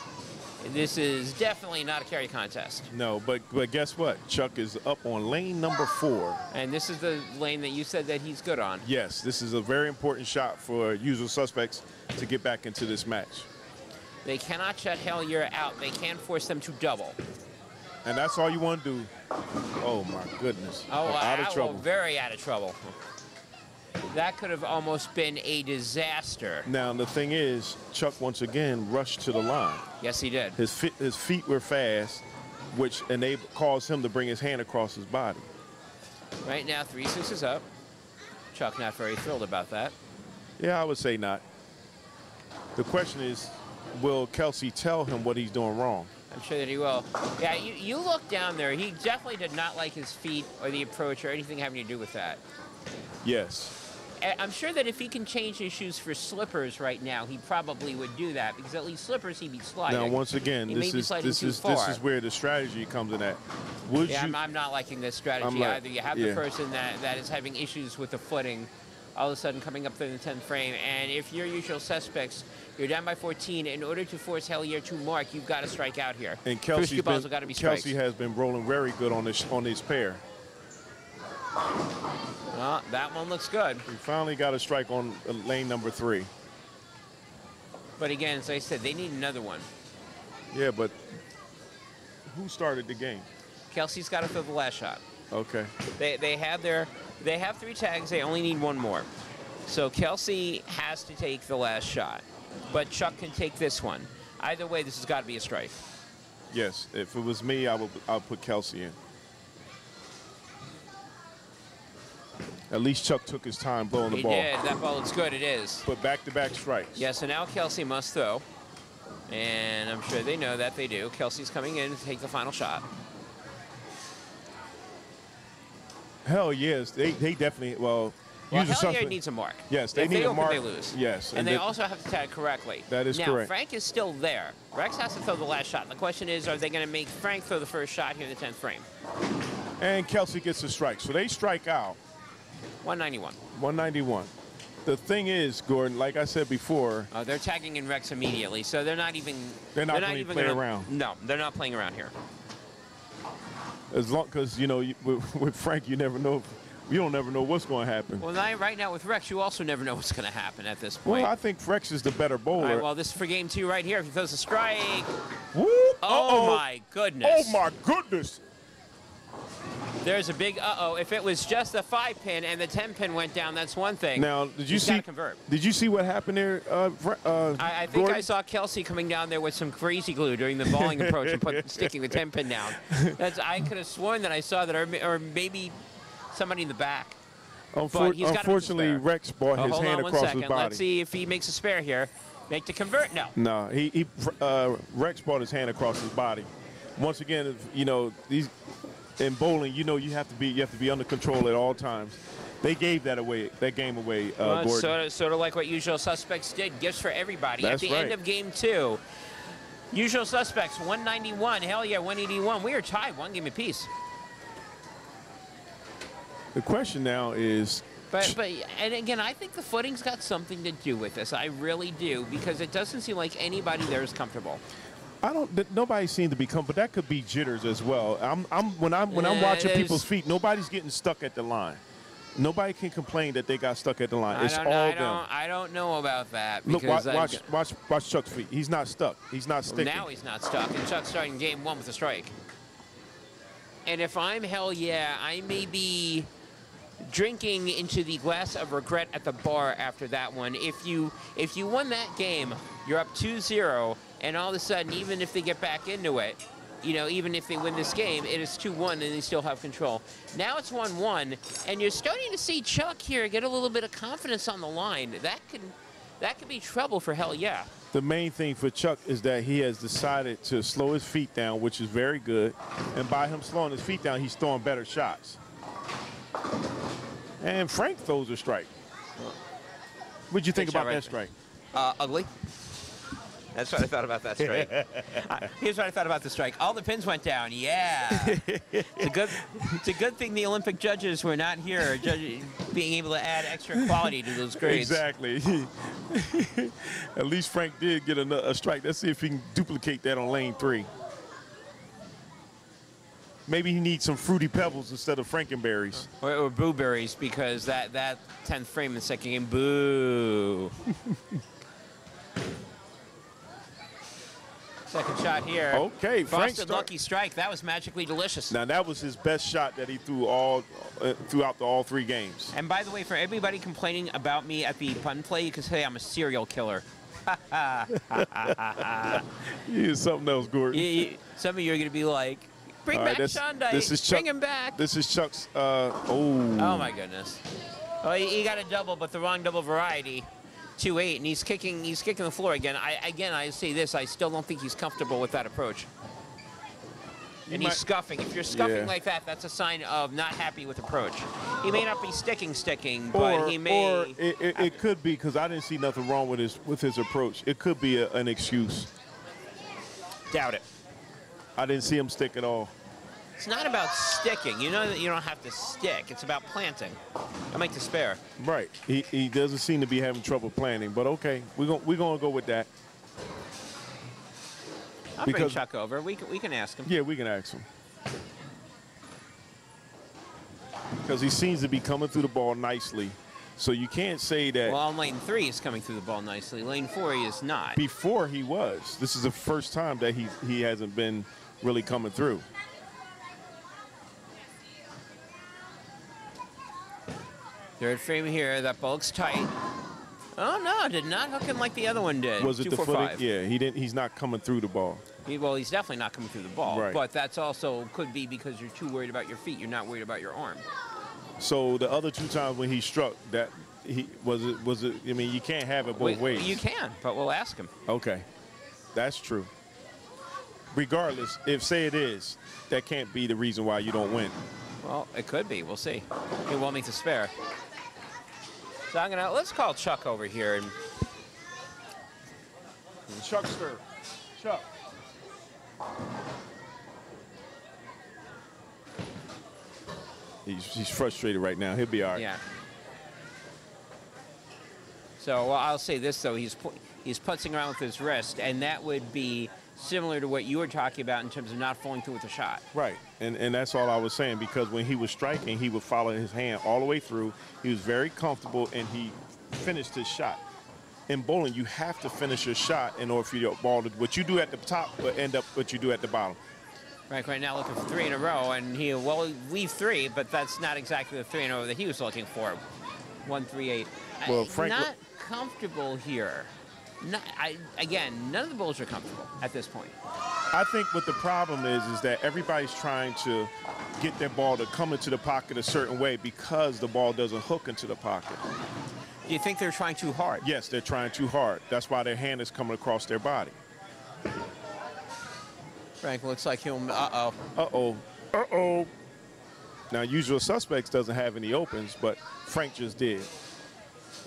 this is definitely not a carry contest. No, but, but guess what? Chuck is up on lane number four. And this is the lane that you said that he's good on. Yes, this is a very important shot for usual suspects to get back into this match. They cannot shut Hell Yeah out. They can force them to double. And that's all you want to do. Oh, my goodness. Oh, out of trouble. Very out of trouble. That could have almost been a disaster. Now, the thing is, Chuck, once again, rushed to the line. Yes, he did. His, fi his feet were fast, which enabled, caused him to bring his hand across his body. Right now, three six is up. Chuck not very thrilled about that. Yeah, I would say not. The question is, will Kelsey tell him what he's doing wrong? I'm sure that he will. Yeah, you, you look down there. He definitely did not like his feet or the approach or anything having to do with that. Yes. I'm sure that if he can change his shoes for slippers right now, he probably would do that, because at least slippers he'd be sliding. Now, once again, this is this is this is where the strategy comes in at. Would yeah, you? I'm, I'm not liking this strategy like, either. You have yeah. the person that, that is having issues with the footing all of a sudden coming up there in the tenth frame, and if you're usual suspects, you're down by fourteen. In order to force Hell Yeah to mark, you've got to strike out here. And Kelsey's been, have gotta be Kelsey has been rolling very good on this on this pair. Well, that one looks good. We finally got a strike on lane number three. But again, as I said, they need another one. Yeah, but who started the game? Kelsey's got to throw the last shot. Okay. They they have their they have three tags. They only need one more. So Kelsey has to take the last shot, but Chuck can take this one. Either way, this has got to be a strike. Yes. If it was me, I would I'll put Kelsey in. At least Chuck took his time blowing the ball. He did. That ball looks good. It is. But back-to-back strikes. Yeah, so now Kelsey must throw. And I'm sure they know that they do. Kelsey's coming in to take the final shot. Hell yes. They, they definitely, well... Well, Hell Yeah needs a mark. Yes, they if need they a open, mark. They lose. Yes. And, and they, they also have to tag correctly. That is now, correct. Now, Frank is still there. Rex has to throw the last shot. The question is, are they going to make Frank throw the first shot here in the tenth frame? And Kelsey gets the strike. So they strike out. one ninety-one. one ninety-one. the thing is, Gordon, like I said before. Uh, they're tagging in Rex immediately, so they're not even. They're not, they're not, not even playing around. No, they're not playing around here. As long, because you know, you, with, with Frank, you never know. You don't never know what's going to happen. Well, right now with Rex, you also never know what's going to happen at this point. Well, I think Rex is the better bowler. All right, well, this is for game two right here. If he throws a strike. Woo! Oh, uh-oh. My goodness. Oh, my goodness. There's a big uh-oh. If it was just a five-pin and the ten-pin went down, that's one thing. Now, did you He's see convert. Did you see what happened there, uh, uh, I, I think Gordon? I saw Kelsey coming down there with some crazy glue during the bowling approach and put, sticking the ten-pin down. That's, I could have sworn that I saw that, or, or maybe... somebody in the back. Unfor he's unfortunately, Rex brought oh, his hand across second. his body. Let's see if he makes a spare here. Make the convert? No. No, he, he uh, Rex brought his hand across his body. Once again, if, you know, these in bowling, you know, you have to be you have to be under control at all times. They gave that away, that game away. Uh, well, sort of, sort of like what Usual Suspects did. Gifts for everybody. That's at the right. end of game two. Usual Suspects one ninety-one. Hell yeah, one eighty-one. We are tied, one game apiece. The question now is... But, but, and again, I think the footing's got something to do with this. I really do, because it doesn't seem like anybody there is comfortable. I don't... Nobody seemed to be comfortable, but that could be jitters as well. I'm, I'm, when I'm, when I'm uh, watching people's feet, nobody's getting stuck at the line. Nobody can complain that they got stuck at the line. I it's all know, I them. Don't, I don't know about that. Look, watch, watch, watch, watch Chuck's feet. He's not stuck. He's not sticking. Now he's not stuck, and Chuck's starting game one with a strike. And if I'm hell yeah, I may be... drinking into the glass of regret at the bar after that one. If you if you won that game, you're up two zero, and all of a sudden, even if they get back into it, you know, even if they win this game, it is two one, and they still have control. Now it's one one, and you're starting to see Chuck here get a little bit of confidence on the line. That could, that could be trouble for hell yeah. The main thing for Chuck is that he has decided to slow his feet down, which is very good, and by him slowing his feet down, he's throwing better shots. And Frank throws a strike. What'd you think about that strike? Uh, ugly. That's what I thought about that strike. uh, here's what I thought about the strike. All the pins went down. Yeah. It's a good. It's a good thing the Olympic judges were not here, judge, being able to add extra quality to those grades. Exactly. At least Frank did get a, a strike. Let's see if he can duplicate that on lane three. Maybe he needs some fruity pebbles instead of Frankenberries. Or, or blueberries, because that, that tenth frame in the second game, boo. Second shot here. Okay, Frank's lucky strike. That was magically delicious. Now, that was his best shot that he threw all uh, throughout the all three games. And by the way, for everybody complaining about me at the pun play, you can say I'm a serial killer. You did something else, Gordon. You, you, some of you are going to be like, Bring All back right, Shondike. This is Chuck, Bring him back. This is Chuck's, uh, oh. Oh, my goodness. Oh, he, he got a double, but the wrong double variety. two eight, and he's kicking He's kicking the floor again. I, again, I say this, I still don't think he's comfortable with that approach. You and might, he's scuffing. If you're scuffing yeah. like that, that's a sign of not happy with approach. He may not be sticking, sticking, but or, he may. Or it, it, it could be, because I didn't see nothing wrong with his, with his approach. It could be a, an excuse. Doubt it. I didn't see him stick at all. It's not about sticking. You know that you don't have to stick. It's about planting. I make the spare. Right. He, he doesn't seem to be having trouble planting, but okay. We're going we're gonna go with that. I'll because bring Chuck over. We can, we can ask him. Yeah, we can ask him. Because he seems to be coming through the ball nicely. So you can't say that. Well, on lane three, he's coming through the ball nicely. Lane four, he is not. Before he was. This is the first time that he, he hasn't been really coming through. Third frame here, that ball looks tight. Oh no, did not hook him like the other one did. Was it Two, the four, footing? Five. Yeah, he didn't. He's not coming through the ball. He, well, he's definitely not coming through the ball. Right. But that's also could be because you're too worried about your feet. You're not worried about your arm. So the other two times when he struck, that he was it was it. I mean, you can't have it both we, ways. You can, but we'll ask him. Okay, that's true. Regardless, if say it is, that can't be the reason why you don't win. Well, it could be. We'll see. He won't make the spare. So I'm gonna let's call Chuck over here and Chuckster, Chuck. He's, he's frustrated right now. He'll be all right. Yeah. So well, I'll say this, though. He's, he's putzing around with his wrist, and that would be similar to what you were talking about in terms of not falling through with a shot. Right, and, and that's all I was saying, because when he was striking, he would follow his hand all the way through. He was very comfortable, and he finished his shot. In bowling, you have to finish your shot in order for your ball to, what you do at the top will end up what you do at the bottom. Right, right now looking for three in a row, and he well weave three, but that's not exactly the three in a row that he was looking for. One three eight. Well, Frank, not comfortable here. Not, I, again, none of the bowlers are comfortable at this point. I think what the problem is is that everybody's trying to get their ball to come into the pocket a certain way because the ball doesn't hook into the pocket. Do you think they're trying too hard? Yes, they're trying too hard. That's why their hand is coming across their body. Frank looks like he'll, uh-oh. Uh-oh, uh-oh. Now, Usual Suspects doesn't have any opens, but Frank just did.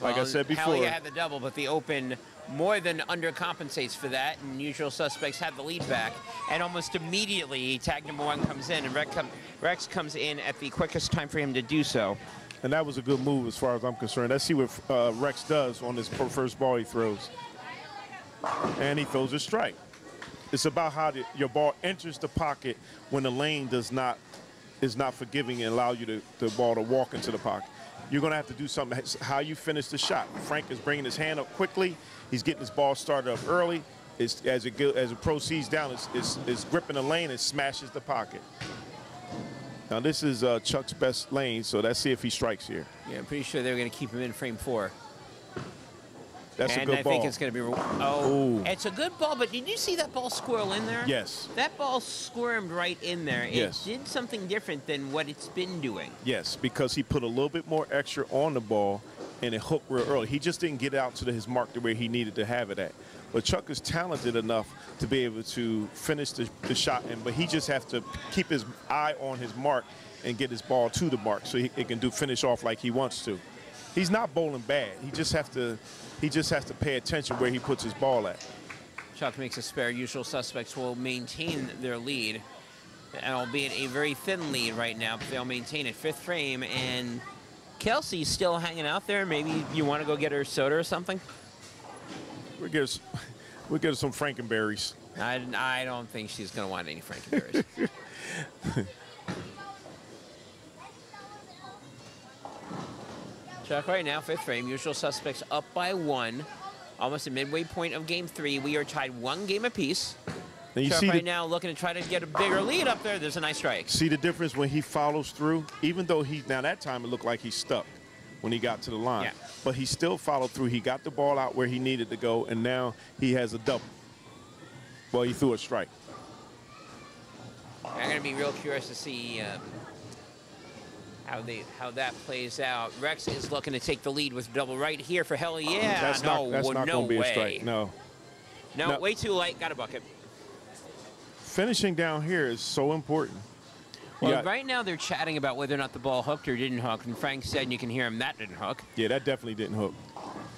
Like well, I said before. Hell Yeah had the double, but the open more than undercompensates for that, and Usual Suspects have the lead back. And almost immediately, tag number one comes in, and Rex, come, Rex comes in at the quickest time for him to do so. And that was a good move as far as I'm concerned. Let's see what uh, Rex does on this first ball he throws. And he throws a strike. It's about how the, your ball enters the pocket when the lane does not, is not forgiving and allow you to, the ball to walk into the pocket. You're gonna have to do something, how you finish the shot. Frank is bringing his hand up quickly. He's getting his ball started up early. It's, as, it go, as it proceeds down, it's, it's, it's gripping the lane and smashes the pocket. Now, this is uh, Chuck's best lane, so let's see if he strikes here. Yeah, I'm pretty sure they're going to keep him in frame four. That's and a good I ball. And I think it's going to be... Oh, Ooh. It's a good ball, but did you see that ball squirrel in there? Yes. That ball squirmed right in there. It yes. did something different than what it's been doing. Yes, because he put a little bit more extra on the ball, and it hooked real early. He just didn't get out to his mark the way he needed to have it at. But Chuck is talented enough to be able to finish the, the shot, and but he just has to keep his eye on his mark and get his ball to the mark so he, he can do finish off like he wants to. He's not bowling bad. He just has to, he just has to pay attention where he puts his ball at. Chuck makes a spare. Usual Suspects will maintain their lead, albeit a very thin lead right now, but they'll maintain it. Fifth frame, and Kelsey's still hanging out there. Maybe you want to go get her soda or something? We'll get her, we'll get her some Frankenberries. I, I don't think she's going to want any Frankenberries. Chuck right now, fifth frame. Usual Suspects up by one. Almost a midway point of game three. We are tied one game apiece. Now you Chuck see right now looking to try to get a bigger lead up there. There's a nice strike. See the difference when he follows through? Even though he, now that time it looked like he stuck when he got to the line. Yeah. But he still followed through. He got the ball out where he needed to go, and now he has a double. Well, he threw a strike. I'm going to be real curious to see um, how they how that plays out. Rex is looking to take the lead with double right here for Hell Yeah. That's no, not, that's well, not no going to be way. a strike, no. no. No, way too light. Got a bucket. Finishing down here is so important. Well, yeah. Right now they're chatting about whether or not the ball hooked or didn't hook, and Frank said, and you can hear him, that didn't hook. Yeah, that definitely didn't hook.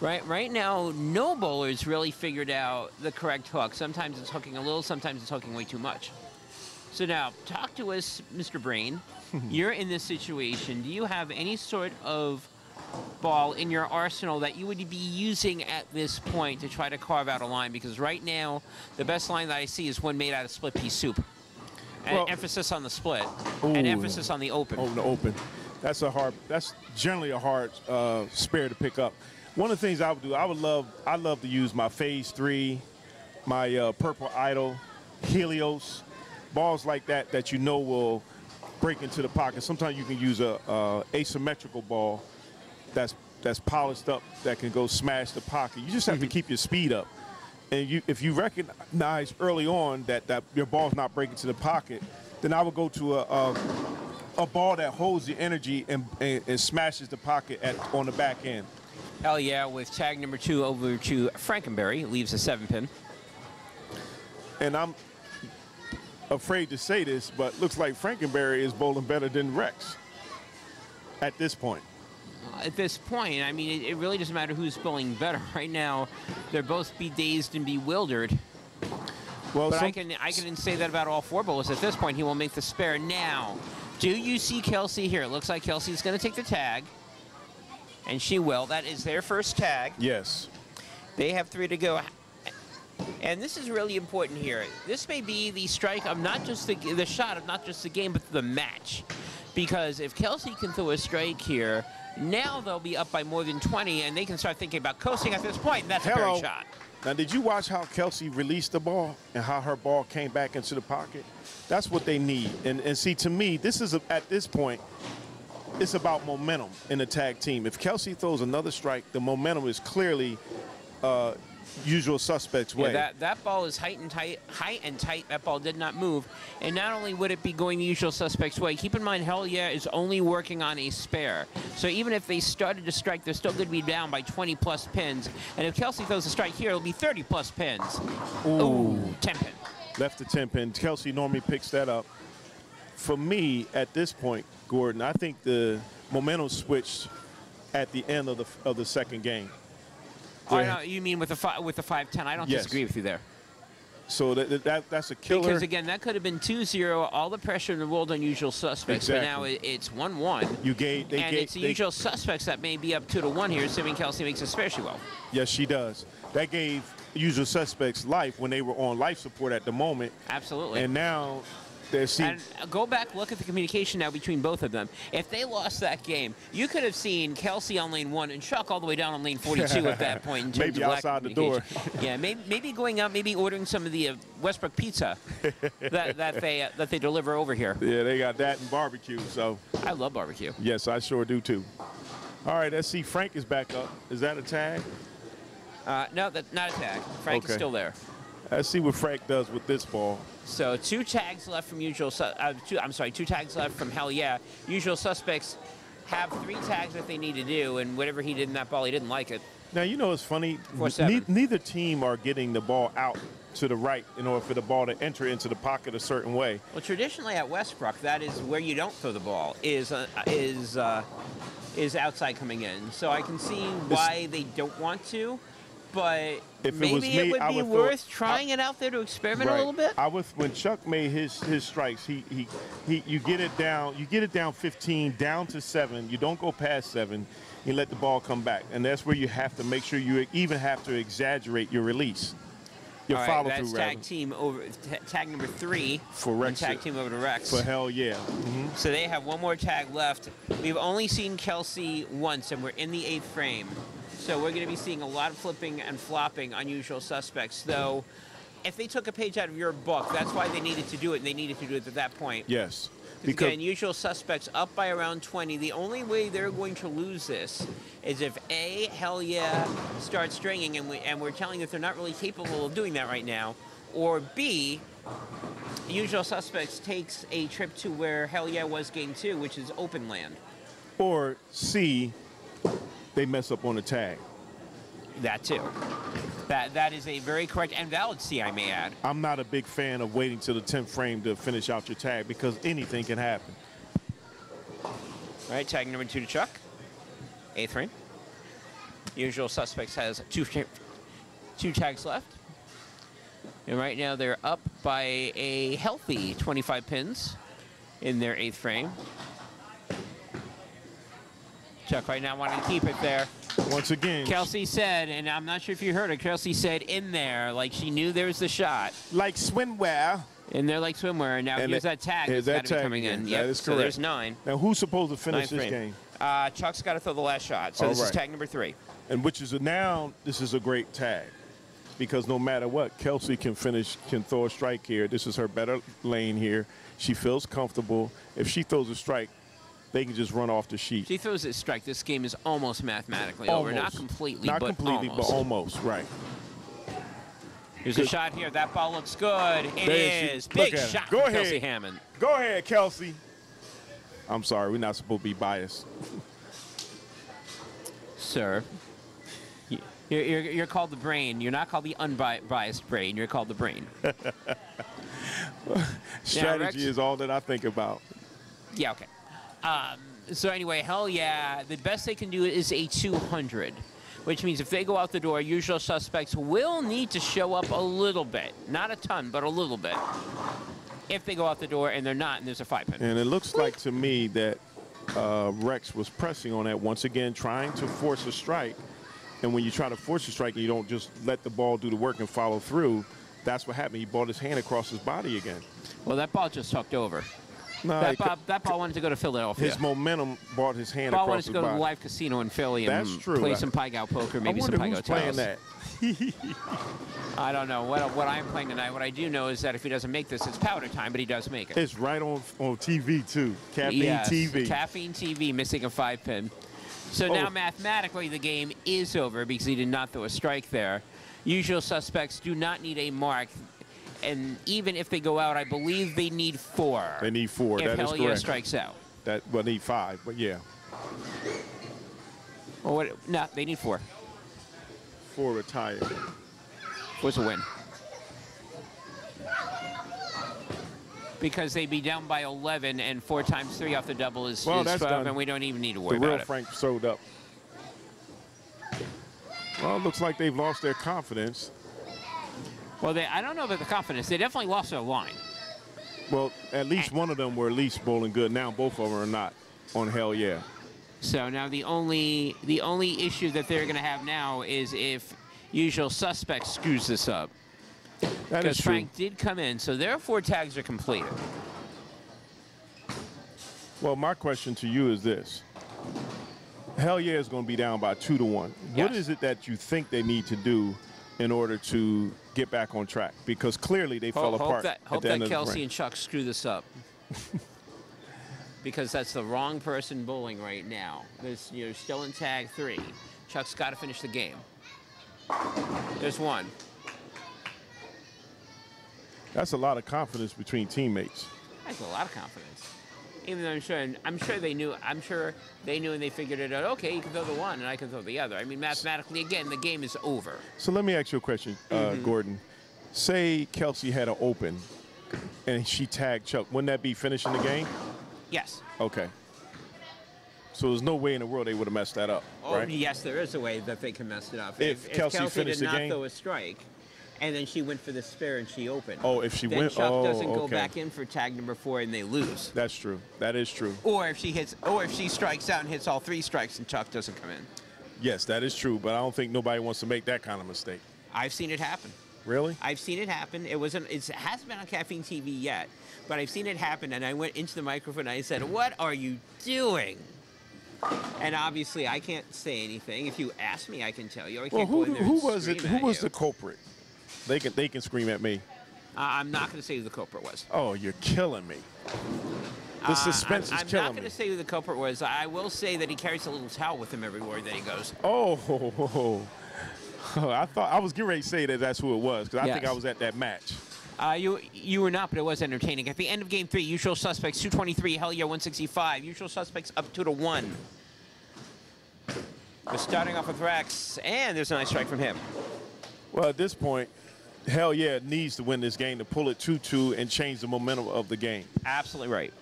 Right, right now, no bowler's really figured out the correct hook. Sometimes it's hooking a little, sometimes it's hooking way too much. So now, talk to us, Mister Brain. You're in this situation. Do you have any sort of ball in your arsenal that you would be using at this point to try to carve out a line? Because right now, the best line that I see is one made out of split pea soup. And well, emphasis on the split, ooh, and emphasis on the open. Oh, the open. That's a hard, that's generally a hard uh, spare to pick up. One of the things I would do, I would love, I love to use my phase three, my uh, purple idol, Helios, balls like that that you know will break into the pocket. Sometimes you can use a, a asymmetrical ball that's that's polished up, that can go smash the pocket. You just have mm-hmm. to keep your speed up. And you, if you recognize early on that, that your ball's not breaking to the pocket, then I would go to a a, a ball that holds the energy and, and, and smashes the pocket at, on the back end. Hell Yeah, with tag number two over to Frankenberry, leaves a seven pin. And I'm afraid to say this, but looks like Frankenberry is bowling better than Rex at this point. At this point, I mean, it, it really doesn't matter who's bowling better. Right now, they're both be dazed and bewildered. Well, but I can I can say that about all four bowlers at this point. He will make the spare now. Do you see Kelsey here? It looks like Kelsey's going to take the tag. and she will. That is their first tag. Yes. They have three to go. And this is really important here. This may be the strike of not just the, the shot of not just the game, but the match. Because if Kelsey can throw a strike here, now they'll be up by more than twenty, and they can start thinking about coasting at this point, and that's Hello. a great shot. Now, did you watch how Kelsey released the ball and how her ball came back into the pocket? That's what they need. And, and see, to me, this is, a, at this point, it's about momentum in the tag team. If Kelsey throws another strike, the momentum is clearly uh, usual suspects way. Yeah, that, that ball is height and tight, high and tight. That ball did not move. And not only would it be going the usual suspects way, keep in mind, Hell Yeah is only working on a spare. So even if they started to strike, they're still going to be down by twenty plus pins. And if Kelsey throws a strike here, it'll be thirty plus pins. Ooh, Ooh ten pin. Left to ten pin. Kelsey normally picks that up. For me, at this point, Gordon, I think the momentum switched at the end of the, of the second game. Oh, no, you mean with the five, with the five ten? I don't yes. disagree with you there. So that, that that's a killer. Because again, that could have been two zero. All the pressure in the world on usual suspects, exactly. But now it, it's one one. You gave, they and gave, it's the they, usual suspects that may be up two to one here, assuming Kelsey makes a spare. She will. Yes, she does. That gave usual suspects life when they were on life support at the moment. Absolutely. And now. And go back, look at the communication now between both of them. If they lost that game, you could have seen Kelsey on lane one and Chuck all the way down on lane forty-two at that point. In terms maybe of outside the door. Yeah, maybe, maybe going out, maybe ordering some of the uh, Westbrook pizza that, that, they, uh, that they deliver over here. Yeah, they got that and barbecue, so. I love barbecue. Yes, I sure do too. All right, let's see, Frank is back up. Is that a tag? Uh, no, that's not a tag. Frank okay. is still there. Let's see what Frank does with this ball. So two tags left from usual. Su uh, two, I'm sorry, two tags left from Hell Yeah. Usual suspects have three tags that they need to do, and whatever he did in that ball, he didn't like it. Now you know it's funny. Ne neither team are getting the ball out to the right in order for the ball to enter into the pocket a certain way. Well, traditionally at Westbrook, that is where you don't throw the ball. Is uh, is uh, is outside coming in. So I can see why it's they don't want to. But if maybe it, was me, it would I be would worth throw, trying I, it out there to experiment right. a little bit. I was when Chuck made his his strikes. He, he he you get it down. You get it down fifteen, down to seven. You don't go past seven. You let the ball come back, and that's where you have to make sure you even have to exaggerate your release, your All follow right, through. That's rather. tag team over tag number three for Rex. Tag team over to Rex. For Hell Yeah. Mm-hmm. So they have one more tag left. We've only seen Kelsey once, and we're in the eighth frame. So we're going to be seeing a lot of flipping and flopping on usual suspects, though if they took a page out of your book, that's why they needed to do it, and they needed to do it at that point. Yes. Because again, usual suspects up by around twenty. The only way they're going to lose this is if, A, Hell Yeah starts stringing, and, we, and we're telling that they're not really capable of doing that right now, or B, usual suspects takes a trip to where Hell Yeah was game two, which is open land. Or C, they mess up on the tag. That too. That that is a very correct and valid C, I may add. I'm not a big fan of waiting till the tenth frame to finish out your tag because anything can happen. All right, tag number two to Chuck. Eighth frame. Usual suspects has two two tags left, and right now they're up by a healthy twenty-five pins in their eighth frame. Chuck right now wanting to keep it there. Once again. Kelsey said, and I'm not sure if you heard it, Kelsey said in there, like she knew there was the shot. Like swimwear. In there like swimwear, and now and here's that, that tag that's got to be coming in. in. Yep. That is correct. So there's nine. Now who's supposed to finish this game? Uh, Chuck's got to throw the last shot, so All this right. is tag number three. And which is a, now, this is a great tag, because no matter what, Kelsey can finish, can throw a strike here. This is her better lane here. She feels comfortable. If she throws a strike, they can just run off the sheet. She throws a strike. This game is almost mathematically almost. over. Not completely, Not but completely, almost. but almost, right. Here's good. a shot here. That ball looks good. It there is. She, Big shot Go ahead. Kelsey Hammond. Go ahead, Kelsey. I'm sorry. We're not supposed to be biased. Sir, you're, you're, you're called the brain. You're not called the unbiased brain. You're called the brain. Strategy now, Rex, is all that I think about. Yeah, okay. Um, so anyway, Hell Yeah, the best they can do is a two hundred, which means if they go out the door, usual suspects will need to show up a little bit. Not a ton, but a little bit. If they go out the door and they're not, and there's a five pin. And it looks like to me that uh, Rex was pressing on that once again, trying to force a strike. And when you try to force a strike and you don't just let the ball do the work and follow through, that's what happened. He brought his hand across his body again. Well, that ball just tucked over. No, that, ball, that ball wanted to go to Philadelphia. His momentum brought his hand ball across his body. Ball wanted to go to the Live Casino in Philly and that's true. play I, some Pie-Gow poker, maybe some Pie-Gow towels. I wonder who's playing that. I don't know what, what I'm playing tonight. What I do know is that if he doesn't make this, it's powder time, but he does make it. It's right on, on T V, too. Caffeine yes, T V. Caffeine T V missing a five-pin. So oh. now mathematically the game is over because he did not throw a strike there. Usual Suspects do not need a mark. And even if they go out, I believe they need four. They need four. If that Hell is correct. Yeah strikes out. That well, they need five, but yeah. Well, what, no, they need four. Four retired. What's a win? Because they'd be down by eleven, and four times three off the double is, well, is twelve, and we don't even need to worry about it. The real Frank sewed up. Well, it looks like they've lost their confidence. Well, they, I don't know about the confidence. They definitely lost their line. Well, at least and one of them were at least bowling good. Now both of them are not on Hell Yeah. So now the only the only issue that they're going to have now is if Usual Suspect screws this up. That is true. Frank did come in, so their four tags are completed. Well, my question to you is this. Hell Yeah is going to be down by two to one. Yes. What is it that you think they need to do in order to get back on track? Because clearly they hope, fell hope apart. That, hope that Kelsey and Chuck screw this up. Because that's the wrong person bowling right now. There's, you're still in tag three. Chuck's got to finish the game. There's one. That's a lot of confidence between teammates. That's a lot of confidence. Even though I'm sure, I'm sure they knew, I'm sure they knew and they figured it out, okay, you can throw the one and I can throw the other. I mean, mathematically, again, the game is over. So let me ask you a question, uh, mm-hmm. Gordon. Say Kelsey had an open and she tagged Chuck. Wouldn't that be finishing the game? Yes. Okay. So there's no way in the world they would have messed that up, oh, right? Yes, there is a way that they can mess it up. If, if Kelsey, Kelsey finished the game? If Kelsey did not throw a strike, and then she went for the spare and she opened. Oh, if she then went, Chuck oh, doesn't okay. go back in for tag number four and they lose. That's true. That is true. Or if she hits, or if she strikes out and hits all three strikes and Chuck doesn't come in. Yes, that is true. But I don't think nobody wants to make that kind of mistake. I've seen it happen. Really? I've seen it happen. It wasn't. It hasn't been on Caffeine T V yet, but I've seen it happen. And I went into the microphone and I said, "What are you doing?" And obviously, I can't say anything. If you ask me, I can tell you. I can't well, who, go in there who and was it? Who was you. the culprit? They can, they can scream at me. Uh, I'm not going to say who the culprit was. Oh, you're killing me. The suspense uh, I'm, I'm is killing me. I'm not going to say who the culprit was. I will say that he carries a little towel with him everywhere that he goes. Oh, oh, oh, oh. I thought I was getting ready to say that that's who it was because I yes. think I was at that match. Uh, you you were not, but it was entertaining. At the end of game three, Usual Suspects two twenty-three, Hell Yeah one sixty-five. Usual Suspects up two to one. We're starting off with Rex, and there's a nice strike from him. Well, at this point, Hell Yeah needs to win this game to pull it two two and change the momentum of the game. Absolutely right.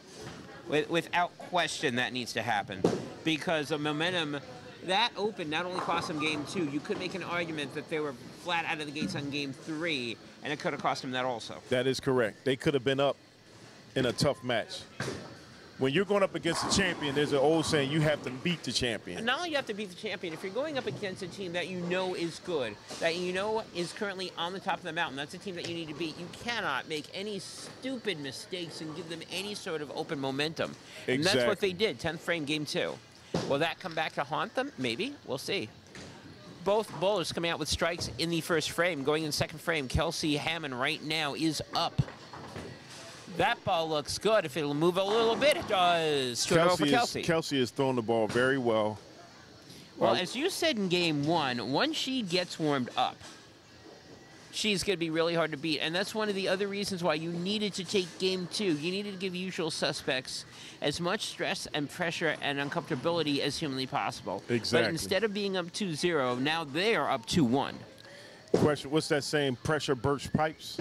With, without question, that needs to happen because the momentum, that open not only cost them game two, you could make an argument that they were flat out of the gates on game three, and it could have cost them that also. That is correct. They could have been up in a tough match. When you're going up against the champion, there's an old saying, you have to beat the champion. Not only do you have to beat the champion, if you're going up against a team that you know is good, that you know is currently on the top of the mountain, that's a team that you need to beat. You cannot make any stupid mistakes and give them any sort of open momentum. Exactly. And that's what they did, tenth frame, game two. Will that come back to haunt them? Maybe, we'll see. Both bowlers coming out with strikes in the first frame. Going in second frame, Kelsey Hammond right now is up. That ball looks good. If it'll move a little bit, it does. Kelsey, for Kelsey. Is, Kelsey is throwing the ball very well. Well, well, as you said in game one, once she gets warmed up, she's going to be really hard to beat. And that's one of the other reasons why you needed to take game two. You needed to give Usual Suspects as much stress and pressure and uncomfortability as humanly possible. Exactly. But instead of being up two zero, now they are up two one. Question, what's that saying? Pressure bursts pipes?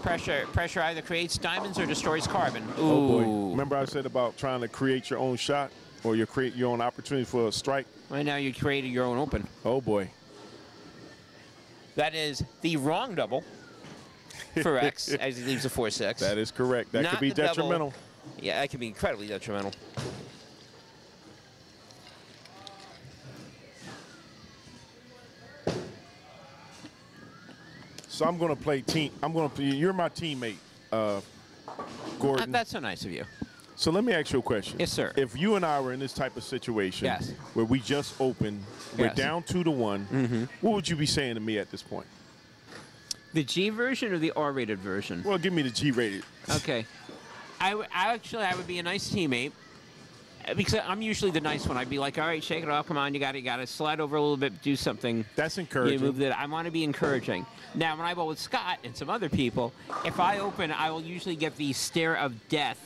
Pressure pressure either creates diamonds or destroys carbon. Ooh. Oh boy. Remember I said about trying to create your own shot or you create your own opportunity for a strike? Right now you created your own open. Oh boy. That is the wrong double for Rex as he leaves a four six. That is correct. That Not could be detrimental. Double. Yeah, that could be incredibly detrimental. So I'm going to play team. I'm going to. You're my teammate, uh, Gordon. Uh, that's so nice of you. So let me ask you a question. Yes, sir. If you and I were in this type of situation, yes, where we just opened, we're yes, down two to one, mm-hmm, what would you be saying to me at this point? The G version or the R rated version? Well, give me the G rated. Okay. I, w I actually, I would be a nice teammate, because I'm usually the nice one. I'd be like, all right, shake it off. Come on, you got to, you got to slide over a little bit, do something. That's encouraging. You move that. I want to be encouraging. Now, when I bowl with Scott and some other people, if I open, I will usually get the stare of death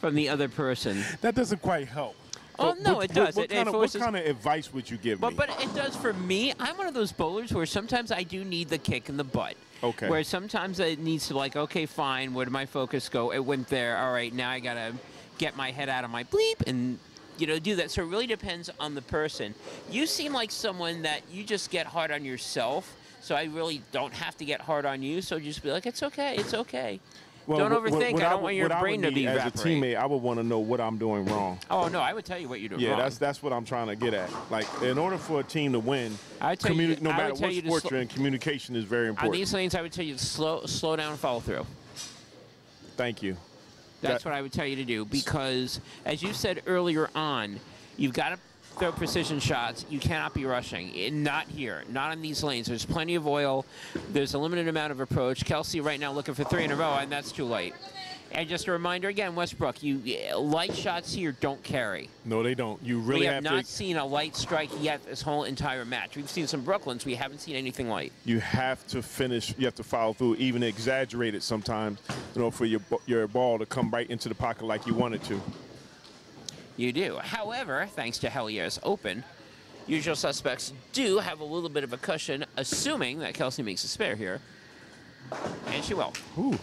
from the other person. That doesn't quite help. Oh, no, what, it does. What, what, it, kind, it of, what kind of advice would you give but, me? But it does for me. I'm one of those bowlers where sometimes I do need the kick in the butt. Okay. Where sometimes it needs to, like, okay, fine, where did my focus go? It went there. All right, now I got to get my head out of my bleep and, you know, do that. So it really depends on the person. You seem like someone that you just get hard on yourself, so I really don't have to get hard on you. So just be like, it's okay, it's okay. Well, don't overthink. I, I don't want your brain to be evaporate. As a teammate, I would want to know what I'm doing wrong. Oh, no, I would tell you what you're doing yeah, wrong. Yeah, that's that's what I'm trying to get at. Like, in order for a team to win, I tell you, no matter what you sport you're in, communication is very important. On these lanes, I would tell you to slow, slow down and follow through. Thank you. That's that, what I would tell you to do, because, as you said earlier on, you've got to throw precision shots. You cannot be rushing. It, not here. Not in these lanes. There's plenty of oil. There's a limited amount of approach. Kelsey right now looking for three in a row, and that's too late. And just a reminder again, Westbrook, you light shots here don't carry. No, they don't. You really we have, have not to seen a light strike yet this whole entire match. We've seen some Brooklyns. We haven't seen anything light. You have to finish. You have to follow through, even exaggerate it sometimes, you know, for your your ball to come right into the pocket like you want it to. You do. However, thanks to Hell Year's Open, usual suspects do have a little bit of a cushion, assuming that Kelsey makes a spare here. And she will. Ooh.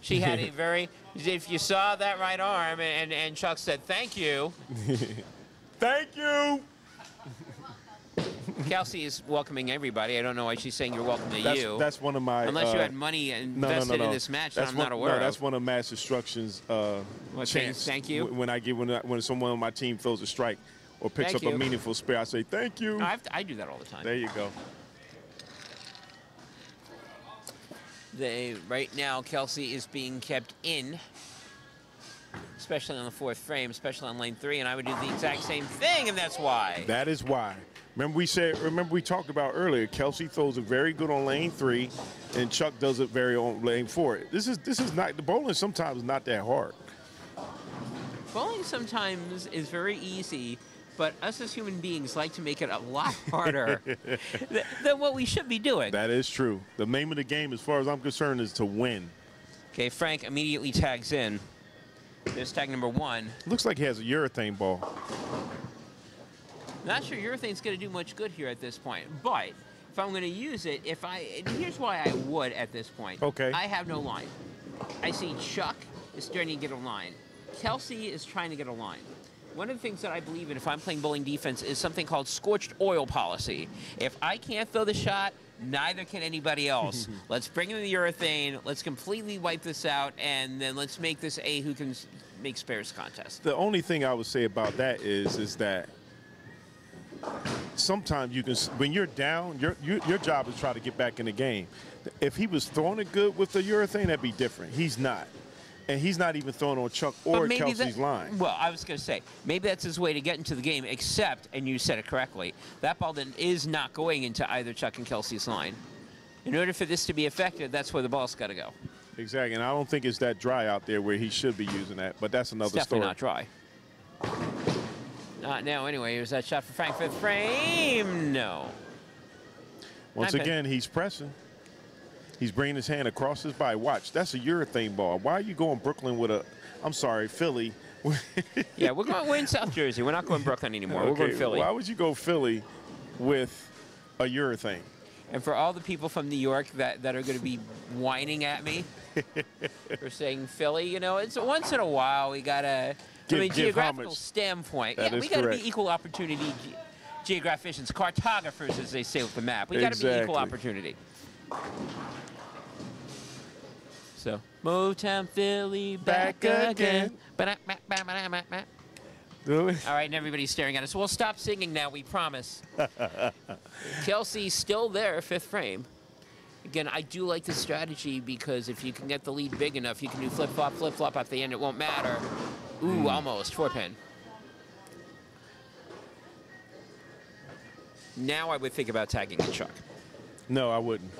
She had a very, if you saw that right arm, and, and Chuck said, thank you. Thank you. Kelsey is welcoming everybody. I don't know why she's saying you're welcome to that's, you. That's one of my... Unless uh, you had money invested no, no, no, no. in this match that I'm one, not aware no, of. No, that's one of Matt's instructions. Uh, well, chance. Thank you. When I give, when, I, when someone on my team throws a strike or picks thank up you. a meaningful spare, I say, thank you. No, I, have to, I do that all the time. There you go. They, right now, Kelsey is being kept in, especially on the fourth frame, especially on lane three, and I would do the exact same thing, and that's why. That is why. Remember we said. Remember we talked about earlier. Kelsey throws it very good on lane three, and Chuck does it very on lane four. This is this is not the bowling. Sometimes is not that hard. Bowling sometimes is very easy, but us as human beings like to make it a lot harder th than what we should be doing. That is true. The name of the game, as far as I'm concerned, is to win. Okay, Frank immediately tags in. There's tag number one. Looks like he has a urethane ball. Not sure urethane's going to do much good here at this point, but if I'm going to use it, if I and here's why I would at this point. Okay. I have no line. I see Chuck is trying to get a line. Kelsey is trying to get a line. One of the things that I believe in if I'm playing bowling defense is something called scorched oil policy. If I can't throw the shot, neither can anybody else. Let's bring in the urethane. Let's completely wipe this out, and then let's make this a who can make spares contest. The only thing I would say about that is is that sometimes you can, when you're down, your, your your job is try to get back in the game. If he was throwing it good with the urethane, that'd be different. He's not. And he's not even throwing on Chuck or Kelsey's that, line. Well, I was going to say, maybe that's his way to get into the game, except, and you said it correctly, that ball then is not going into either Chuck and Kelsey's line. In order for this to be effective, that's where the ball's got to go. Exactly, and I don't think it's that dry out there where he should be using that, but that's another it's story. It's definitely not dry. Not now, anyway. Was that shot for Frank fifth frame? No. Once again, he's pressing. He's bringing his hand across his body. Watch, that's a urethane ball. Why are you going Brooklyn with a, I'm sorry, Philly? Yeah, we're going, we're in South Jersey. We're not going Brooklyn anymore. Okay, we're going Philly. Why would you go Philly with a urethane? And for all the people from New York that, that are going to be whining at me for saying Philly, you know, it's once in a while we got to, Give, from a geographical standpoint, yeah, we got to be equal opportunity ge geographicians, cartographers, as they say with the map. We got to exactly. be equal opportunity. So, Motown Philly back, back again. again. All right, and everybody's staring at us. We'll stop singing now, we promise. Kelsey's still there, fifth frame. again, I do like the strategy because if you can get the lead big enough, you can do flip-flop, flip-flop at the end. It won't matter. Ooh, mm. almost. Four-pin. Now I would think about tagging the Chuck. No, I wouldn't.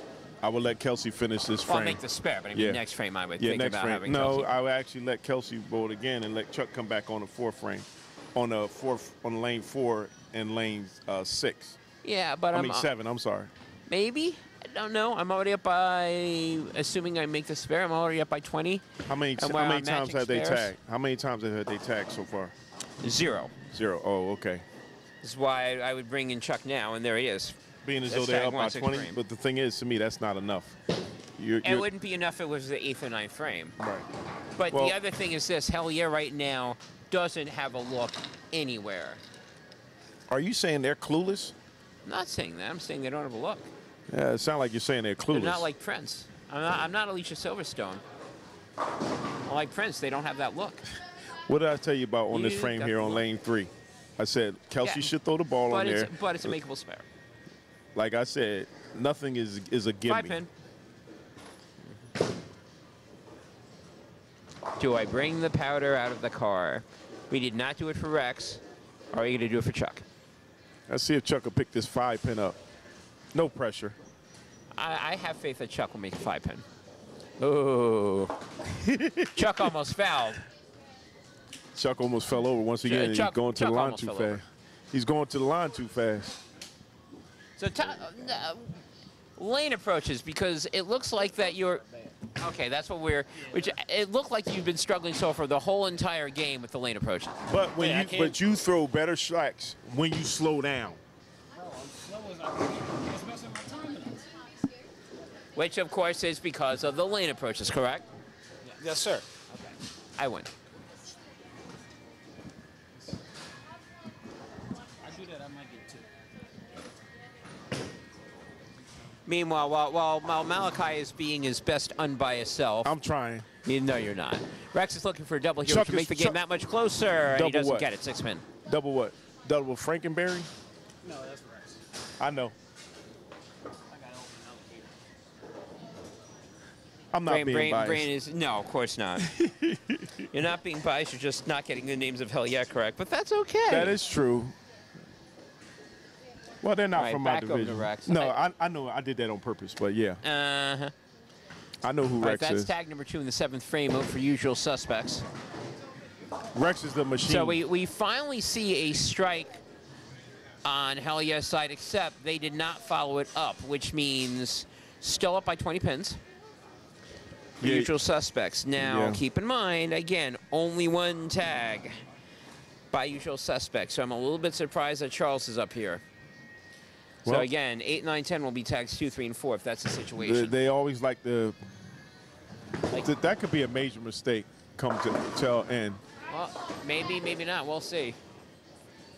I would let Kelsey finish this frame. Well, I'll make the spare, but yeah. next frame I would yeah, think next about frame. having No, Kelsey. I would actually let Kelsey board again and let Chuck come back on the fourth frame, on the fourth, on lane four and lane uh, six. Yeah, but I I'm mean seven. I'm sorry. Maybe. I don't know. I'm already up by. Assuming I make the spare, I'm already up by twenty. How many? How many times have they tagged? How many times have they tagged so far? Zero. Zero. Oh, okay. That's why I would bring in Chuck now, and there he is. Being as though they're up by twenty, frame. But the thing is, to me, that's not enough. You're, you're it wouldn't be enough if it was the eighth or ninth frame. Right. But well, the other thing is this, Hell Yeah right now doesn't have a look anywhere. Are you saying they're clueless? I'm not saying that. I'm saying they don't have a look. Yeah, it sounds like you're saying they're clueless. They're not like Prince. I'm not, I'm not Alicia Silverstone. I'm like Prince. They don't have that look. What did I tell you about on you this frame here on look. lane three? I said Kelsey yeah, should throw the ball on there. But it's a makeable spare. Like I said, nothing is is a gimme. Five pin. Do I bring the powder out of the car? We did not do it for Rex. Or are you going to do it for Chuck? Let's see if Chuck will pick this five pin up. No pressure. I, I have faith that Chuck will make a five pin. Oh. Chuck almost fouled. Chuck almost fell over once again. Chuck, he's going to Chuck the line too fast. Over. He's going to the line too fast. So uh, lane approaches, because it looks like that you're okay. That's what we're. Which it looked like you've been struggling so far the whole entire game with the lane approaches. But when yeah, you but you throw better strikes when you slow down. Bro, I'm slow as I can. It's messing my time up. Which of course is because of the lane approaches, correct? Yes, yes sir. Okay. I win. Meanwhile, while, while, while Malachi is being his best unbiased self. I'm trying. You, no, you're not. Rex is looking for a double here, Chuck which would make the Chuck game that much closer, and he doesn't what? get it. Six pin. Double what? Double Frankenberry? No, that's Rex. I know. I got I'm not brain, being brain, biased. Brain is, no, of course not. You're not being biased. You're just not getting the names of Hell Yeah correct, but that's okay. That is true. Well, they're not right, from my division. No, I, I know I did that on purpose, but yeah. Uh-huh. I know who All Rex right, that's is. That's tag number two in the seventh frame out for Usual Suspects. Rex is the machine. So we, we finally see a strike on Hell Yeah's side, except they did not follow it up, which means still up by twenty pins. Yeah. Usual Suspects. Now, yeah. keep in mind, again, only one tag by Usual Suspects, so I'm a little bit surprised that Charles is up here. So well, again, eight, nine, ten will be tags two, three, and four if that's the situation. They, they always like the like, th that could be a major mistake come to tell end. Well, maybe, maybe not. We'll see.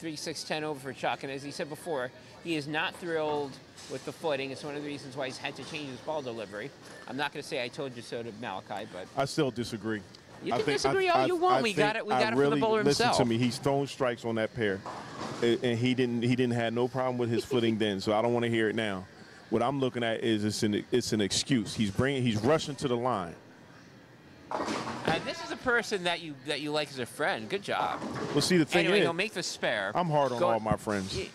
three, six, ten over for Chuck. And as he said before, he is not thrilled with the footing. It's one of the reasons why he's had to change his ball delivery. I'm not going to say I told you so to Malachi, but... I still disagree. You can I think, disagree I, all I, you want. I we got it, we got I it really from the bowler himself. Listen to me. He's thrown strikes on that pair. And he didn't. He didn't have no problem with his footing then, so I don't want to hear it now. What I'm looking at is it's an it's an excuse. He's bringing. He's rushing to the line. And this is a person that you that you like as a friend. Good job. Well, see the thing anyway, is, he'll make the spare. I'm hard on Go, all my friends. You,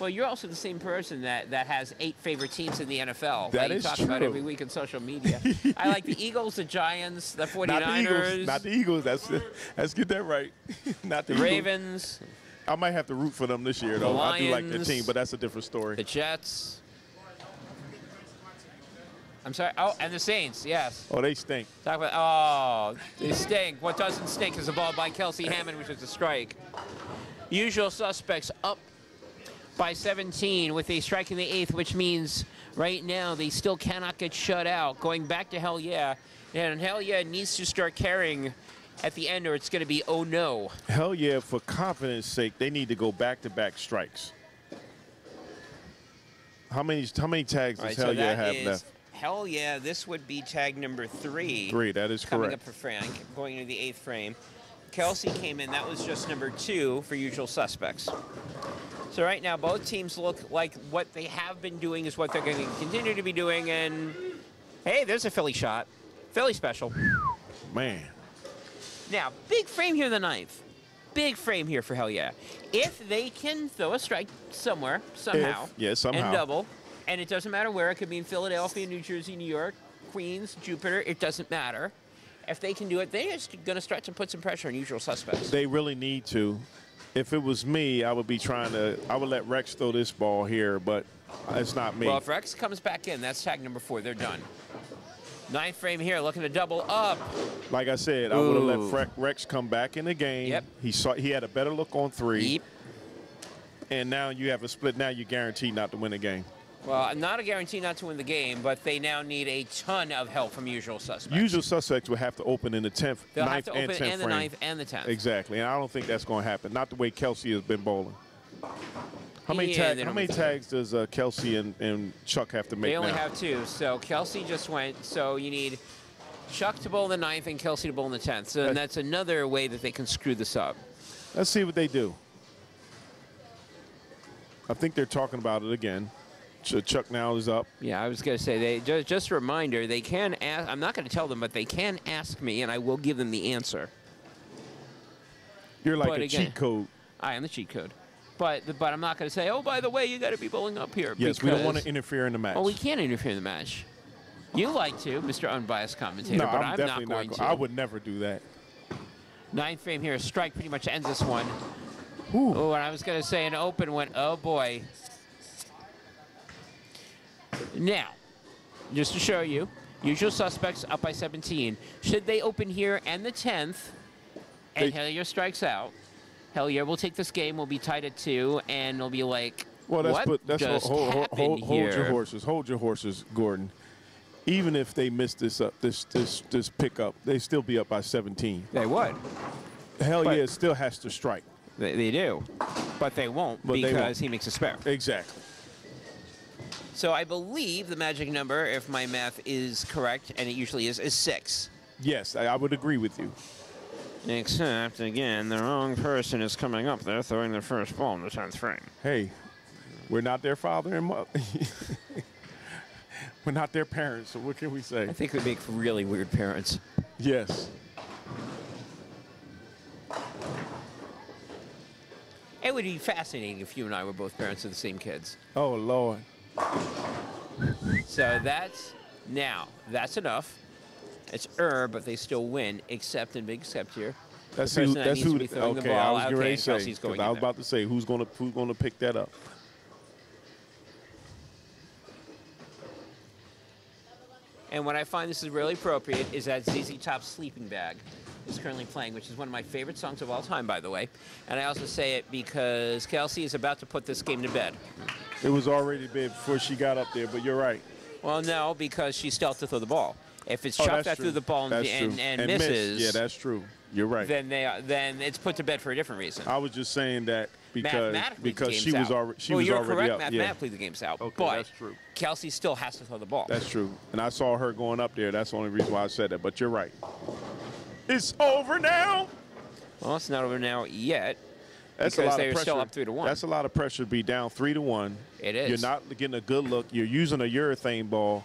well, you're also the same person that that has eight favorite teams in the N F L. That, that you is talk true. about every week on social media. I like the Eagles, the Giants, the 49ers. Not the Eagles. Not the Eagles. That's the, let's get that right. Not the, the Ravens. I might have to root for them this year, though. The Lions, I do like their team, but that's a different story. The Jets. I'm sorry. Oh, and the Saints, yes. Oh, they stink. Talk about, oh, they stink. What doesn't stink is a ball by Kelsey Hammond, which is a strike. Usual Suspects up by seventeen with a strike in the eighth, which means right now they still cannot get shut out. Going back to Hell Yeah, and Hell Yeah needs to start carrying at the end, or it's going to be, oh, no. Hell Yeah, for confidence sake, they need to go back-to-back strikes. How many how many tags does Hell Yeah have left? Hell Yeah, this would be tag number three. Three, that is correct. Coming up for Frank, going into the eighth frame. Kelsey came in. That was just number two for Usual Suspects. So right now, both teams look like what they have been doing is what they're going to continue to be doing, and Hey, there's a Philly shot. Philly special. Man. Now, big frame here in the ninth. Big frame here for Hell Yeah. If they can throw a strike somewhere, somehow. If, yeah, somehow. And double. And it doesn't matter where. It could be in Philadelphia, New Jersey, New York, Queens, Jupiter. It doesn't matter. If they can do it, they're just going to stretch and put some pressure on Usual Suspects. They really need to. If it was me, I would be trying to, I would let Rex throw this ball here, but it's not me. Well, if Rex comes back in, that's tag number four. They're done. Ninth frame here, looking to double up. Like I said, ooh. I would have let Rex come back in the game. Yep. He saw he had a better look on three. Yep. And now you have a split. Now you're guaranteed not to win the game. Well, not a guarantee not to win the game, but they now need a ton of help from Usual Suspects. Usual Suspects will have to open in the tenth, ninth, and tenth frame. They'll have to open in the ninth and the tenth. Exactly, and I don't think that's going to happen. Not the way Kelsey has been bowling. How many, yeah, tag, how many tags does uh, Kelsey and, and Chuck have to make now? They only now? have two, so Kelsey just went, so you need Chuck to bowl in the ninth and Kelsey to bowl in the tenth. So that's, that's another way that they can screw this up. Let's see what they do. I think they're talking about it again. So Chuck now is up. Yeah, I was going to say, they just, just a reminder, they can ask, I'm not going to tell them, but they can ask me, and I will give them the answer. You're like but a again, cheat code. I am the cheat code. But but I'm not going to say, oh, by the way, you got to be bowling up here. Yes, we don't want to interfere in the match. Oh, well, we can't interfere in the match. You like to, Mister Unbiased Commentator, no, but I'm, I'm definitely not going not go to. I would never do that. Ninth frame here, a strike pretty much ends this one. Ooh. Oh, and I was going to say an open one. Oh, boy. Now, just to show you, Usual Suspects up by seventeen. Should they open here and the tenth, and Hell Yeah strikes out, Hell Yeah will take this game, we'll be tied at two, and they'll be like, well, that's what put, that's just hold, hold, hold, hold here? your horses, hold your horses, Gordon. Even if they miss this up, this this this pickup, they still be up by seventeen. They would. Hell but Yeah still has to strike. They, they do, but they won't but because they won't. he makes a spare. Exactly. So I believe the magic number, if my math is correct, and it usually is, is six. Yes, I, I would agree with you. Except, again, the wrong person is coming up there throwing their first ball in the tenth frame. Hey, we're not their father and mother. We're not their parents, so what can we say? I think we make really weird parents. Yes. It would be fascinating if you and I were both parents of the same kids. Oh, Lord. So that's now that's enough. It's er, but they still win, except in big except here. That's who. That's who. Okay, I was going okay, to say. Going I was about there. to say who's going to who's going to pick that up. And what I find this is really appropriate is that Z Z Top's Sleeping Bag is currently playing, which is one of my favorite songs of all time, by the way. And I also say it because Kelsey is about to put this game to bed. It was already bad before she got up there, but you're right. Well, no, because she stealthed to throw the ball. If it's Chuck that threw the ball and, and, and, and misses, miss. yeah, that's true. You're right. Then they are, then it's put to bed for a different reason. I was just saying that because because she was already she was already up. Well, you're correct. Mathematically, the game's out. Okay, that's true. Kelsey still has to throw the ball. That's true. And I saw her going up there. That's the only reason why I said that. But you're right. It's over now. Well, it's not over now yet. That's because a lot they of pressure. Still up three to one. That's a lot of pressure to be down three to one. It is. You're not getting a good look. You're using a urethane ball.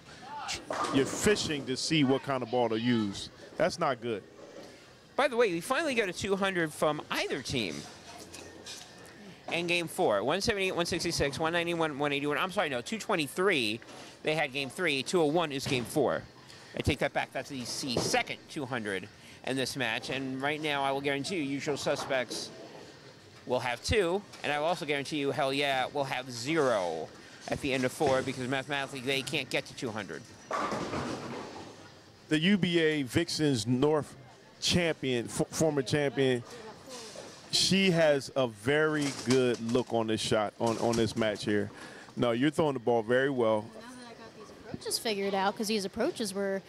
You're fishing to see what kind of ball to use. That's not good. By the way, we finally got a two hundred from either team. And game four, one seventy-eight, one sixty-six, one ninety-one, one eighty-one. I'm sorry, no, two twenty-three. They had game three. two oh one is game four. I take that back. That's the second two hundred in this match. And right now, I will guarantee you, Usual Suspects will have two, and I will also guarantee you, Hell Yeah, will have zero at the end of four because mathematically they can't get to two hundred. The U B A Vixen's North champion, f former champion, she has a very good look on this shot, on, on this match here. No, you're throwing the ball very well. Now that I got these approaches figured out, because these approaches were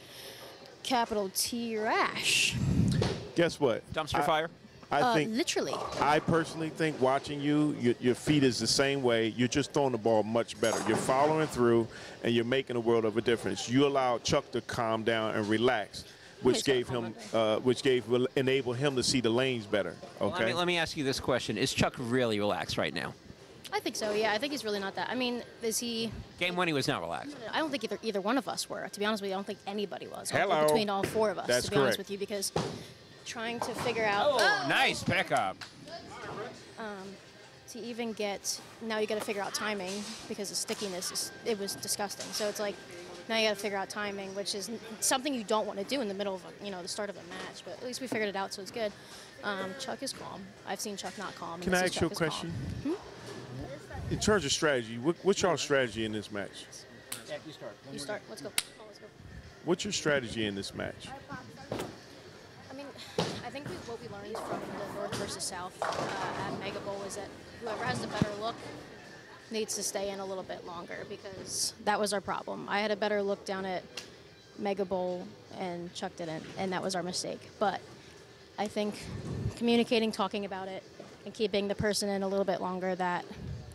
capital T rash. Guess what? Dumpster I, fire. I uh, think, literally. I personally think watching you, your, your feet is the same way. You're just throwing the ball much better. You're following through, and you're making a world of a difference. You allowed Chuck to calm down and relax, which okay, gave him, uh, which gave will enable him to see the lanes better. Okay. Well, let me, let me ask you this question: is Chuck really relaxed right now? I think so, yeah. I think he's really not that. I mean, is he... Game one, he was not relaxed. I don't think either, either one of us were. To be honest with you, I don't think anybody was. Hello. Between all four of us, That's to be correct. honest with you, because trying to figure out... Oh, oh. nice backup. Um, to even get... Now you got to figure out timing, because the stickiness, is, it was disgusting. So it's like, now you got to figure out timing, which is something you don't want to do in the middle of, a, you know, the start of a match. But at least we figured it out, so it's good. Um, Chuck is calm. I've seen Chuck not calm. Can I ask you a question? Hmm? In terms of strategy, what, what's your strategy in this match? Yeah, you start. You start. Let's go. Oh, let's go. What's your strategy in this match? I mean, I think we, what we learned from the North versus South uh, at Mega Bowl is that whoever has the better look needs to stay in a little bit longer, because that was our problem. I had a better look down at Mega Bowl, and Chuck didn't, and that was our mistake. But I think communicating, talking about it, and keeping the person in a little bit longer that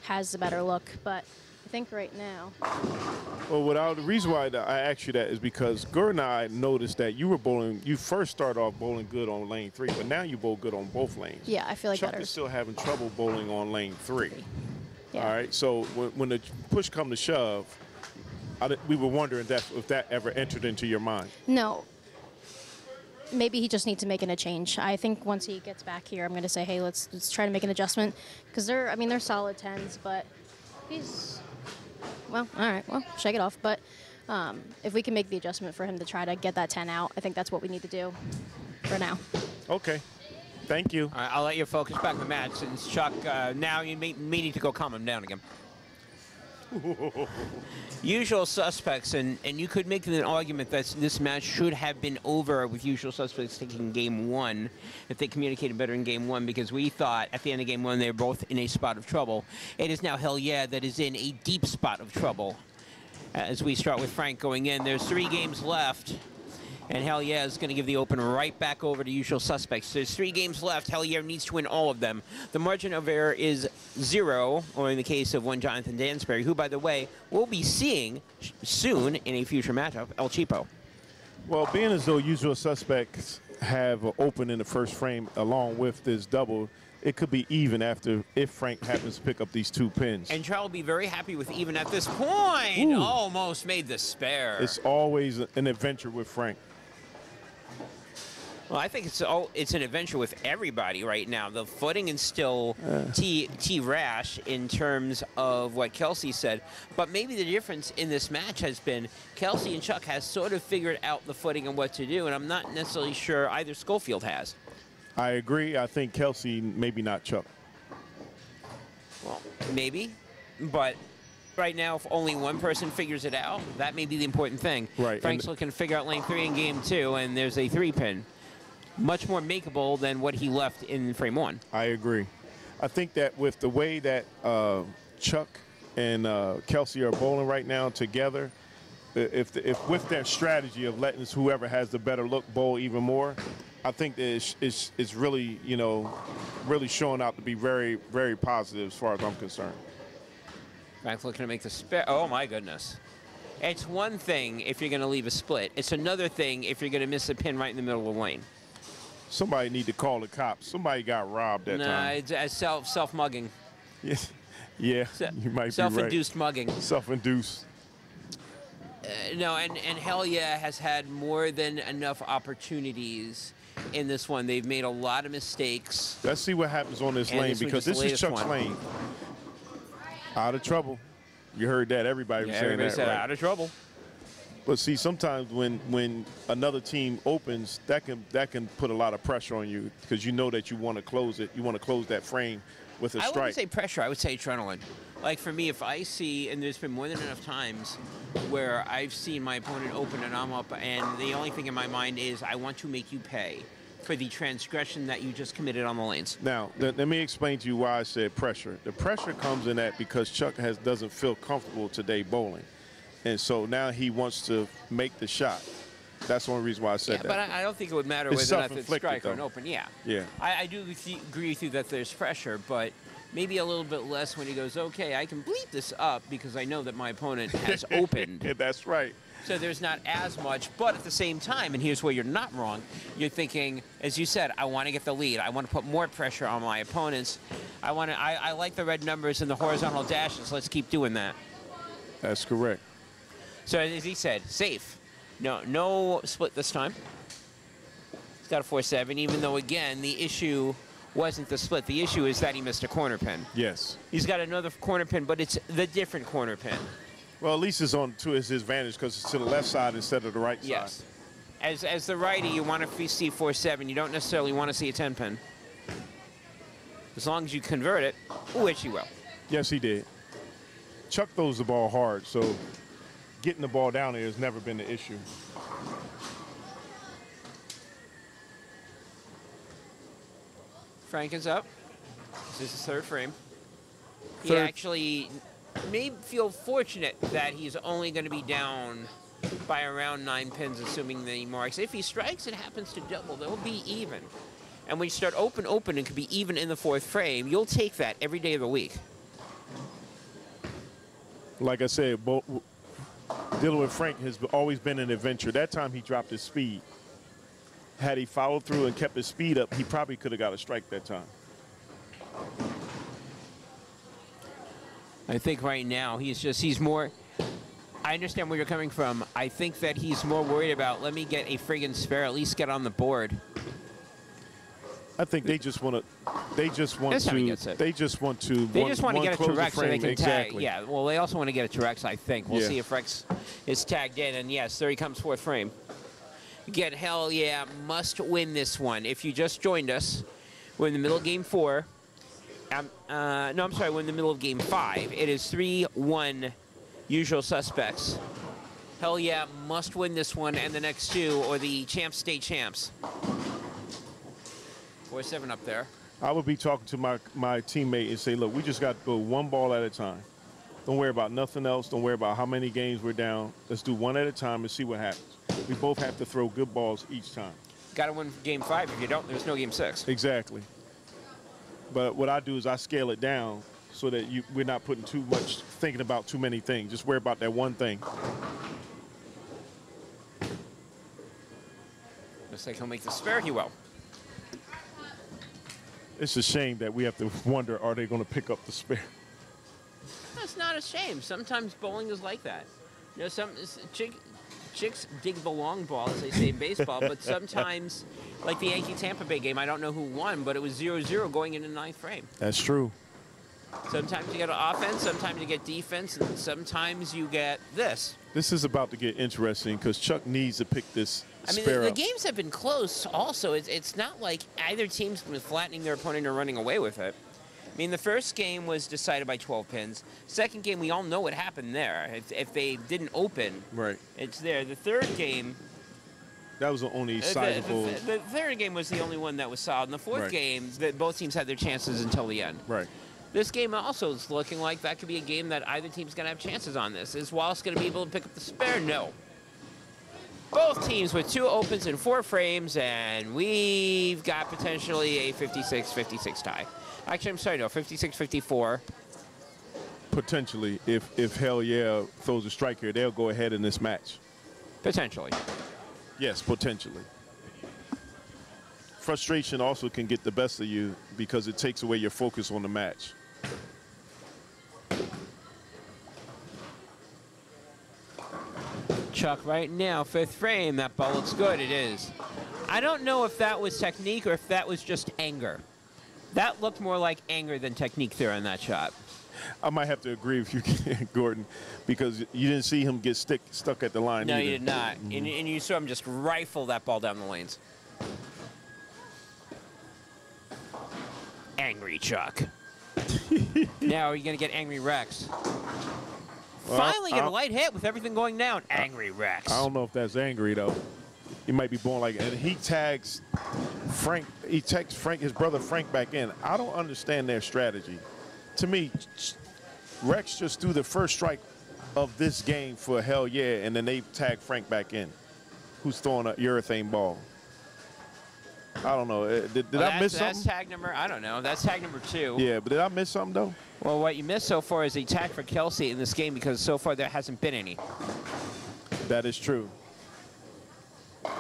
has the better look. But I think right now. Well, without, the reason why I asked you that is because Gur and I noticed that you were bowling, you first started off bowling good on lane three, but now you bowl good on both lanes. Yeah, I feel like Chuck better. is still having trouble bowling on lane three. Yeah. All right, so when, when the push come to shove, I, we were wondering that, if that ever entered into your mind. No. Maybe he just needs to make an, a change. I think once he gets back here, I'm going to say, hey, let's, let's try to make an adjustment. Because they're, I mean, they're solid tens, but he's, well, all right, well, shake it off. But um, if we can make the adjustment for him to try to get that ten out, I think that's what we need to do for now. Okay. Thank you. All right, I'll let you focus back on the match since, Chuck, uh, now you may, may need to go calm him down again. Usual Suspects, and, and you could make an argument that this match should have been over with Usual Suspects taking game one if they communicated better in game one, because we thought at the end of game one they were both in a spot of trouble. It is now Hell Yeah that is in a deep spot of trouble. As we start with Frank going in, there's three games left. And Hell Yeah is going to give the open right back over to Usual Suspects. There's three games left. Hell Yeah needs to win all of them. The margin of error is zero, or in the case of one Jonathan Dansbury, who, by the way, we'll be seeing soon in a future matchup, El Chippo. Well, being as though Usual Suspects have an open in the first frame along with this double, it could be even after if Frank happens to pick up these two pins. And Charles will be very happy with even at this point. Ooh. Almost made the spare. It's always an adventure with Frank. Well, I think it's all, it's an adventure with everybody right now. The footing is still uh. T, T rash in terms of what Kelsey said. But maybe the difference in this match has been Kelsey and Chuck has sort of figured out the footing and what to do, and I'm not necessarily sure either Schofield has. I agree. I think Kelsey, maybe not Chuck. Well, maybe, but... Right now, if only one person figures it out, that may be the important thing. Right. Frank's and looking to figure out lane three in game two, and there's a three pin. Much more makeable than what he left in frame one. I agree. I think that with the way that uh, Chuck and uh, Kelsey are bowling right now together, if, the, if with their strategy of letting whoever has the better look bowl even more, I think that it's, it's, it's really, you know, really showing out to be very, very positive as far as I'm concerned. Frank's looking to make the spare. Oh, my goodness. It's one thing if you're going to leave a split. It's another thing if you're going to miss a pin right in the middle of the lane. Somebody need to call the cops. Somebody got robbed that nah, time. It's, it's self, self-mugging. Yes. Yeah, Se you might self be right. Self-induced mugging. Self-induced. Uh, no, and, and Hell Yeah has had more than enough opportunities in this one. They've made a lot of mistakes. Let's see what happens on this and lane, this because this is Chuck's one. lane. Out of trouble. You heard that. Everybody yeah, was saying everybody that, said right? Out of trouble. But see, sometimes when when another team opens, that can that can put a lot of pressure on you because you know that you want to close it. You want to close that frame with a I strike. I wouldn't say pressure. I would say adrenaline. Like for me, if I see, and there's been more than enough times where I've seen my opponent open and I'm up, and the only thing in my mind is I want to make you pay for the transgression that you just committed on the lanes. Now, let me explain to you why I said pressure. The pressure comes in that because Chuck has doesn't feel comfortable today bowling. And so now he wants to make the shot. That's one reason why I said yeah, that. But I, I don't think it would matter it's whether or not it's strike though. or an open. Yeah. Yeah. I, I do th agree with you that there's pressure, but maybe a little bit less when he goes, okay, I can bleep this up because I know that my opponent has opened. Yeah, that's right. so there's not as much. But at the same time, and here's where you're not wrong, you're thinking, as you said, I want to get the lead. I want to put more pressure on my opponents. I want to. I, I like the red numbers and the horizontal dashes. Let's keep doing that. That's correct. So as he said, safe. No, no split this time. He's got a four seven, even though, again, the issue wasn't the split. The issue is that he missed a corner pin. Yes. He's got another corner pin, but it's the different corner pin. Well, at least it's on to his advantage because it's to the left side instead of the right side. Yes. As, as the righty, you want to see four seven. You don't necessarily want to see a ten pin. As long as you convert it, which he will. Yes, he did. Chuck throws the ball hard, so getting the ball down there has never been the issue. Frank is up. This is his third frame. Third. He actually may feel fortunate that he's only going to be down by around nine pins, assuming that he marks. If he strikes, it happens to double. They'll be even. And when you start open, open, it could be even in the fourth frame. You'll take that every day of the week. Like I said, both, dealing with Frank has always been an adventure. That time he dropped his speed. Had he followed through and kept his speed up, he probably could have got a strike that time. I think right now he's just, he's more, I understand where you're coming from. I think that he's more worried about, let me get a friggin' spare, at least get on the board. I think they just want to, they just want to, they just want to, they one, just want to get it to Rex so they can exactly. tag. Yeah, well, they also want to get it to Rex, I think. We'll yeah. see if Rex is tagged in, and yes, there he comes, fourth frame. Again, Hell Yeah must win this one. If you just joined us, we're in the middle of game four. Um, uh, no, I'm sorry, we're in the middle of game five. It is three one Usual Suspects. Hell Yeah must win this one and the next two, or the champs stay champs. four seven up there. I would be talking to my, my teammate and say, look, we just got to go one ball at a time. Don't worry about nothing else. Don't worry about how many games we're down. Let's do one at a time and see what happens. We both have to throw good balls each time. Got to win game five. If you don't, there's no game six. Exactly. But what I do is I scale it down so that you, we're not putting too much, thinking about too many things. Just worry about that one thing. Looks like he'll make the spare. He will. It's a shame that we have to wonder, are they going to pick up the spare? That's not a shame. Sometimes bowling is like that. You know, some chick. Chicks dig the long ball, as they say in baseball, but sometimes, like the Yankee-Tampa Bay game, I don't know who won, but it was zero zero going into the ninth frame. That's true. Sometimes you get offense, sometimes you get defense, and sometimes you get this. This is about to get interesting because Chuck needs to pick this I mean, the, the games have been close also. It's, it's not like either team's been flattening their opponent or running away with it. I mean, the first game was decided by twelve pins. Second game, we all know what happened there. If, if they didn't open, right, it's there. The third game. That was the only sizable. The, the, the third game was the only one that was solid. And the fourth right. game, that both teams had their chances until the end. Right. This game also is looking like that could be a game that either team's going to have chances on this. Is Wallace going to be able to pick up the spare? No. Both teams with two opens and four frames, and we've got potentially a fifty-six fifty-six tie. Actually, I'm sorry, no, fifty-six fifty-four. Potentially, if, if Hell Yeah throws a strike here, they'll go ahead in this match. Potentially. Yes, potentially. Frustration also can get the best of you because it takes away your focus on the match. Chuck, right now, fifth frame, that ball looks good, it is. I don't know if that was technique or if that was just anger. That looked more like anger than technique there on that shot. I might have to agree with you, Gordon, because you didn't see him get stick, stuck at the line. No, either. You did not. Mm-hmm. and, and you saw him just rifle that ball down the lanes. Angry Chuck. Now, are you going to get angry Rex? Well, finally get a light hit with everything going down. Angry Rex. I don't know if that's angry, though. He might be born like it. And he tags Frank, he tags Frank, his brother Frank back in. I don't understand their strategy. To me, Rex just threw the first strike of this game for Hell Yeah, and then they tag Frank back in, who's throwing an urethane ball. I don't know. Did, did well, I miss something? That's tag number, I don't know. That's tag number two. Yeah, but did I miss something, though? Well, what you missed so far is the tag for Kelsey in this game because so far there hasn't been any. That is true. I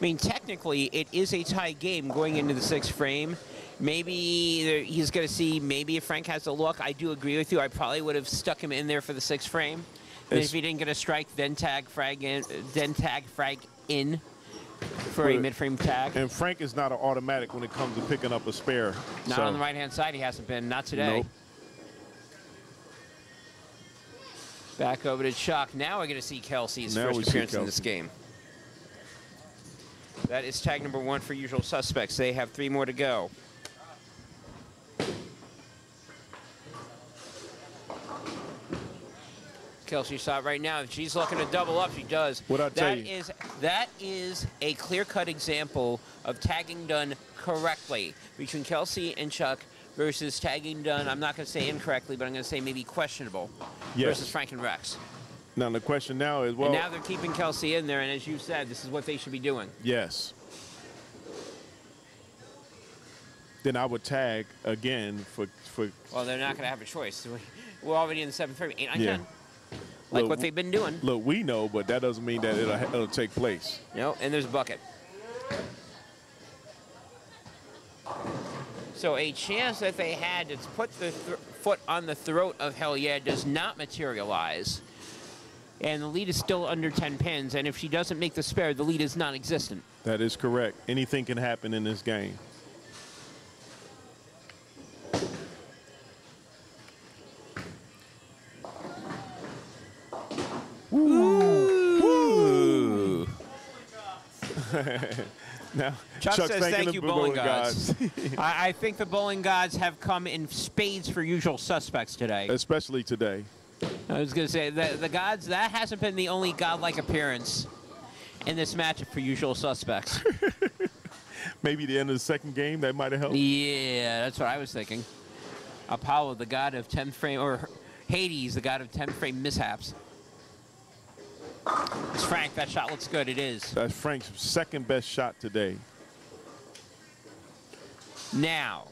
mean, technically, it is a tie game going into the sixth frame. Maybe he's going to see, maybe if Frank has a look, I do agree with you. I probably would have stuck him in there for the sixth frame. And if he didn't get a strike, then tag frag in, then tag frag in for a mid-frame tag. And Frank is not an automatic when it comes to picking up a spare. Not so. On the right-hand side, he hasn't been. Not today. Nope. Back over to Chuck. Now we're going to see Kelsey's now first appearance in this game. That is tag number one for Usual Suspects. They have three more to go. Kelsey saw it right now. If she's looking to double up, she does. What I tell you. Is, that is a clear-cut example of tagging done correctly between Kelsey and Chuck versus tagging done, I'm not going to say incorrectly, but I'm going to say maybe questionable, yes, versus Frank and Rex. Now, the question now is, well... And now they're keeping Kelsey in there, and as you said, this is what they should be doing. Yes. Then I would tag again for... for well, they're not going to have a choice. We're already in the seventh frame. Eight, nine, yeah. ten. Like look, what they've been doing. Look, we know, but that doesn't mean that it'll, it'll take place. No, and there's a bucket. So a chance that they had to put the th foot on the throat of Hell Yeah does not materialize. And the lead is still under ten pins. And if she doesn't make the spare, the lead is non-existent. That is correct. Anything can happen in this game. Ooh. Ooh. Now, Chuck Chuck's says thank you, bowling gods. gods. I, I think the bowling gods have come in spades for Usual Suspects today. Especially today. I was going to say, the, the gods, that hasn't been the only godlike appearance in this matchup for Usual Suspects. Maybe the end of the second game, that might have helped. Yeah, that's what I was thinking. Apollo, the god of tenth frame, or Hades, the god of tenth frame mishaps. It's Frank. That shot looks good. It is. That's Frank's second best shot today. Now,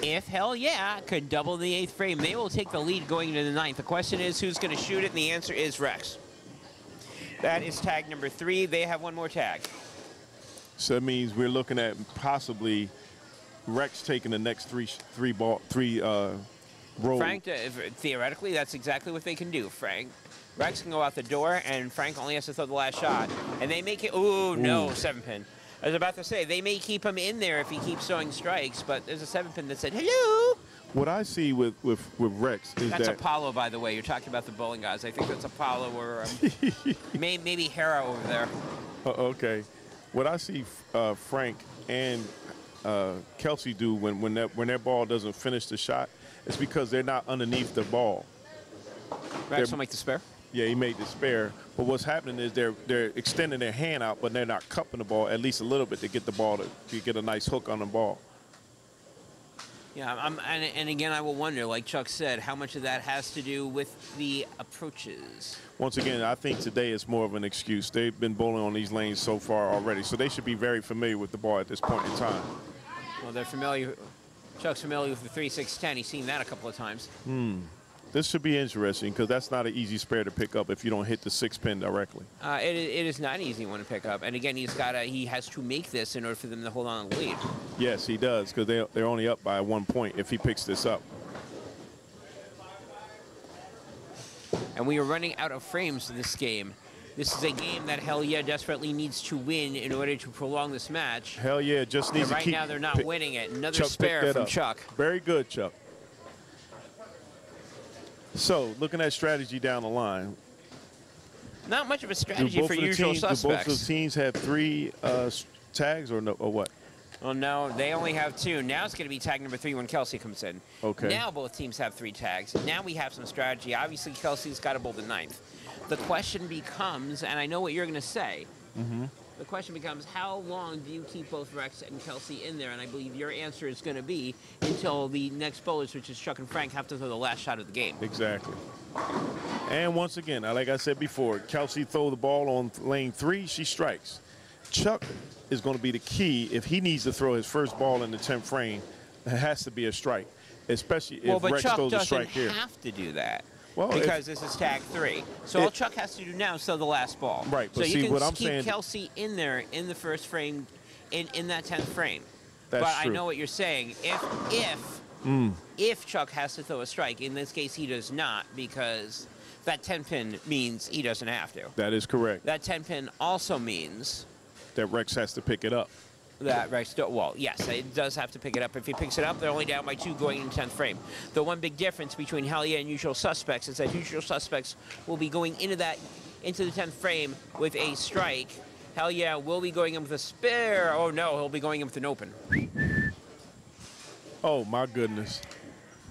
if Hell Yeah could double the eighth frame, they will take the lead going into the ninth. The question is who's going to shoot it, and the answer is Rex. That is tag number three. They have one more tag. So that means we're looking at possibly Rex taking the next three three ball three uh, rolls. Frank, theoretically, that's exactly what they can do, Frank. Rex can go out the door, and Frank only has to throw the last shot. And they make it, ooh, ooh, no, seven pin. I was about to say, they may keep him in there if he keeps throwing strikes, but there's a seven pin that said, hello. What I see with, with, with Rex is that's that. That's Apollo, by the way. You're talking about the bowling guys. I think that's Apollo or um, may, maybe Hera over there. Uh, okay. What I see uh, Frank and uh, Kelsey do when, when, that, when their ball doesn't finish the shot, it's because they're not underneath the ball. Rex will make the spare. Yeah, he made the spare. But what's happening is they're they're extending their hand out, but they're not cupping the ball at least a little bit to get the ball to, to get a nice hook on the ball. Yeah, I'm, and, and again, I will wonder, like Chuck said, how much of that has to do with the approaches. Once again, I think today it's more of an excuse. They've been bowling on these lanes so far already, so they should be very familiar with the ball at this point in time. Well, they're familiar. Chuck's familiar with the three six ten. He's seen that a couple of times. Hmm. This should be interesting because that's not an easy spare to pick up if you don't hit the six pin directly. Uh, it, it is not an easy one to pick up. And again, he's got a, he has to make this in order for them to hold on to the lead. Yes, he does because they, they're only up by one point if he picks this up. And we are running out of frames in this game. This is a game that Hell Yeah desperately needs to win in order to prolong this match. Hell Yeah just needs and to right keep. Right now, they're not pick, winning it. Another Chuck spare from up. Chuck. Very good, Chuck. So, looking at strategy down the line. Not much of a strategy for Usual Suspects. Do both of the teams have three uh, tags or no, or what? Well, no, they only have two. Now it's going to be tag number three when Kelsey comes in. Okay. Now both teams have three tags. Now we have some strategy. Obviously, Kelsey's got to bowl the ninth. The question becomes, and I know what you're going to say, mm-hmm. The question becomes, how long do you keep both Rex and Kelsey in there? And I believe your answer is going to be until the next bowlers, which is Chuck and Frank, have to throw the last shot of the game. Exactly. And once again, like I said before, Kelsey throw the ball on lane three, she strikes. Chuck is going to be the key. If he needs to throw his first ball in the tenth frame, it has to be a strike, especially if Rex throws a strike here. Well, but Chuck doesn't have to do that. well, because if, this is tag three. So it, all Chuck has to do now is throw the last ball. Right, but so see, you can what I'm keep saying, Kelsey in there in the first frame, in, in that tenth frame. That's but true. I know what you're saying. If if mm. if Chuck has to throw a strike, in this case he does not, because that ten pin means he doesn't have to. That is correct. That ten pin also means that Rex has to pick it up. That Rex, well, yes, it does have to pick it up. If he picks it up, they're only down by two going in tenth frame. The one big difference between Hell Yeah and Usual Suspects is that Usual Suspects will be going into that, into the tenth frame with a strike. Hell Yeah will be going in with a spare. Oh no, he'll be going in with an open. Oh my goodness.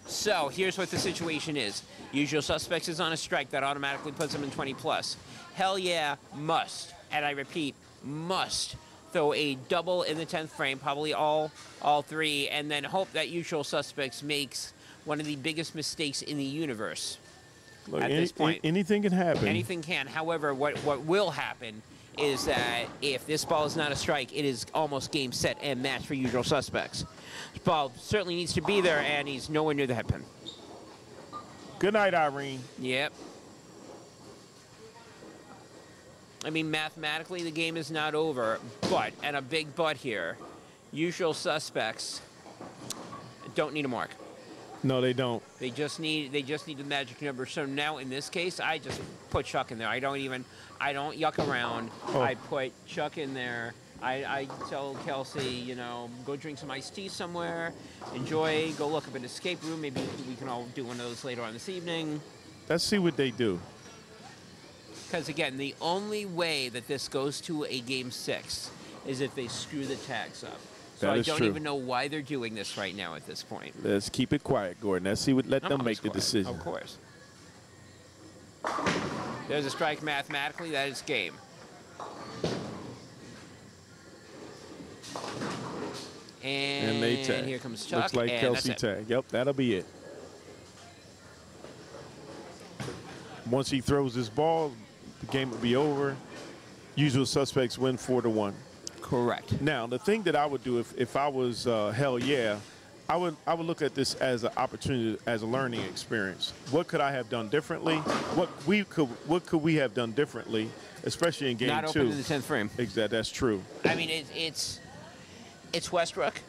So here's what the situation is. Usual Suspects is on a strike that automatically puts him in twenty plus. Hell Yeah must, and I repeat, must throw a double in the tenth frame, probably all all three, and then hope that Usual Suspects makes one of the biggest mistakes in the universe. Look, at any, this point. Anything can happen. Anything can. However, what, what will happen is that if this ball is not a strike, it is almost game, set, and match for Usual Suspects. This ball certainly needs to be there, and he's nowhere near the headpin. Good night, Irene. Yep. I mean, mathematically, the game is not over, but, and a big but here, Usual Suspects don't need a mark. No, they don't. They just need they just need the magic number. So now, in this case, I just put Chuck in there. I don't even, I don't yuck around. Oh. I put Chuck in there. I, I tell Kelsey, you know, go drink some iced tea somewhere, enjoy, go look up an escape room. Maybe we can all do one of those later on this evening. Let's see what they do. Because, again, the only way that this goes to a game six is if they screw the tags up. So that I don't true. even know why they're doing this right now at this point. Let's keep it quiet, Gordon. Let's see what, let no, them make the quiet. decision. Of course. There's a strike mathematically. That is game. And, and they tag. Here comes Chuck. Looks like Kelsey tag. Yep, that'll be it. Once he throws this ball, the game would be over. Usual Suspects win four to one. Correct. Now, the thing that I would do if, if I was uh, Hell Yeah, I would I would look at this as an opportunity, as a learning experience. What could I have done differently? What we could what could we have done differently, especially in game two? Not open to the tenth frame. Exactly. That's true. I mean, it, it's it's Westbrook.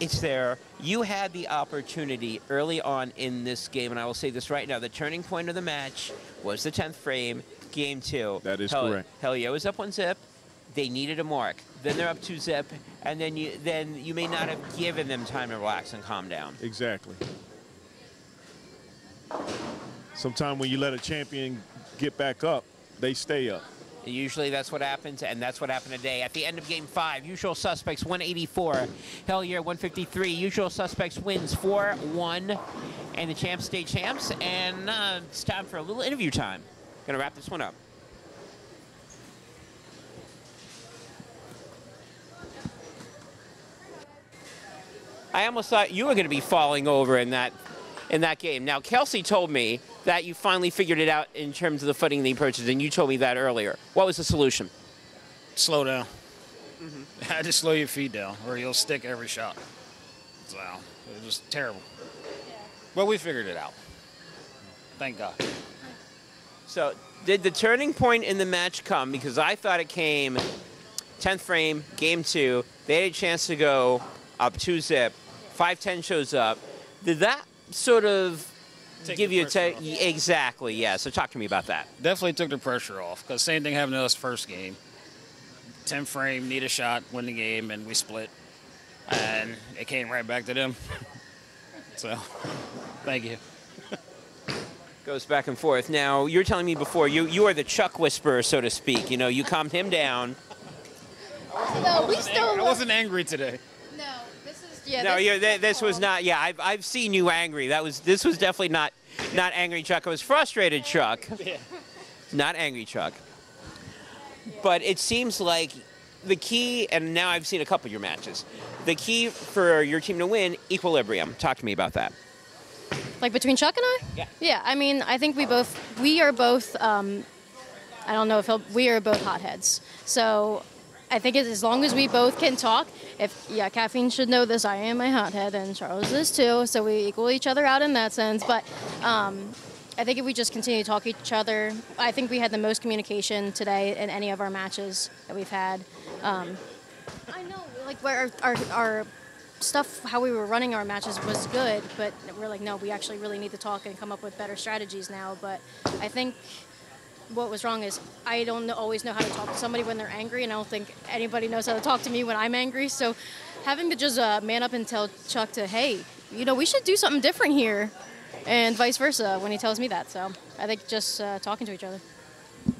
It's there. You had the opportunity early on in this game, and I will say this right now, the turning point of the match was the tenth frame, game two. That is Hell, correct. Hell Yeah was up one zip. They needed a mark. Then they're up two zip, and then you then you may not have given them time to relax and calm down. Exactly. Sometimes when you let a champion get back up, they stay up. Usually that's what happens, and that's what happened today. At the end of game five, Usual Suspects one eighty-four, Hell Yeah one fifty-three. Usual Suspects wins four one, and the champs stay champs. And uh, it's time for a little interview time. Gonna wrap this one up. I almost thought you were gonna be falling over in that in that game. Now, Kelsey told me that you finally figured it out in terms of the footing they purchased, and you told me that earlier. What was the solution? Slow down. Mm-hmm. Just slow your feet down, or you'll stick every shot. Wow, it was just terrible. But we figured it out. Thank God. So, did the turning point in the match come? Because I thought it came tenth frame, game two. They had a chance to go up two zip. five ten shows up. Did that sort of Take give you a exactly yeah so talk to me about that. Definitely took the pressure off, because same thing happened to us first game. Ten frame, need a shot, win the game, and we split, and it came right back to them. So thank you. Goes back and forth. Now, you're telling me before, you you are the Chuck whisperer, so to speak. You know, you calmed him down. No, we still I wasn't angry today. Yeah, no, this, yeah, th this was not. Yeah, I've I've seen you angry. That was this was definitely not not angry, Chuck. I was frustrated, Chuck. Yeah. Not angry, Chuck. Yeah. But it seems like the key, and now I've seen a couple of your matches, the key for your team to win, equilibrium. Talk to me about that. Like between Chuck and I? Yeah. Yeah. I mean, I think we both we are both. Um, I don't know if he'll, we are both hotheads. So. I think it's as long as we both can talk. If yeah, Caffeine should know this. I am a hothead, and Charles is too. So we equal each other out in that sense. But um, I think if we just continue to talk to each other, I think we had the most communication today in any of our matches that we've had. Um, I know, like, our, our, our stuff, how we were running our matches was good, but we're like, no, we actually really need to talk and come up with better strategies now. But I think what was wrong is I don't always know how to talk to somebody when they're angry, and I don't think anybody knows how to talk to me when I'm angry. So having to just uh, man up and tell Chuck to, hey, you know, we should do something different here, and vice versa when he tells me that. So I think just uh, talking to each other.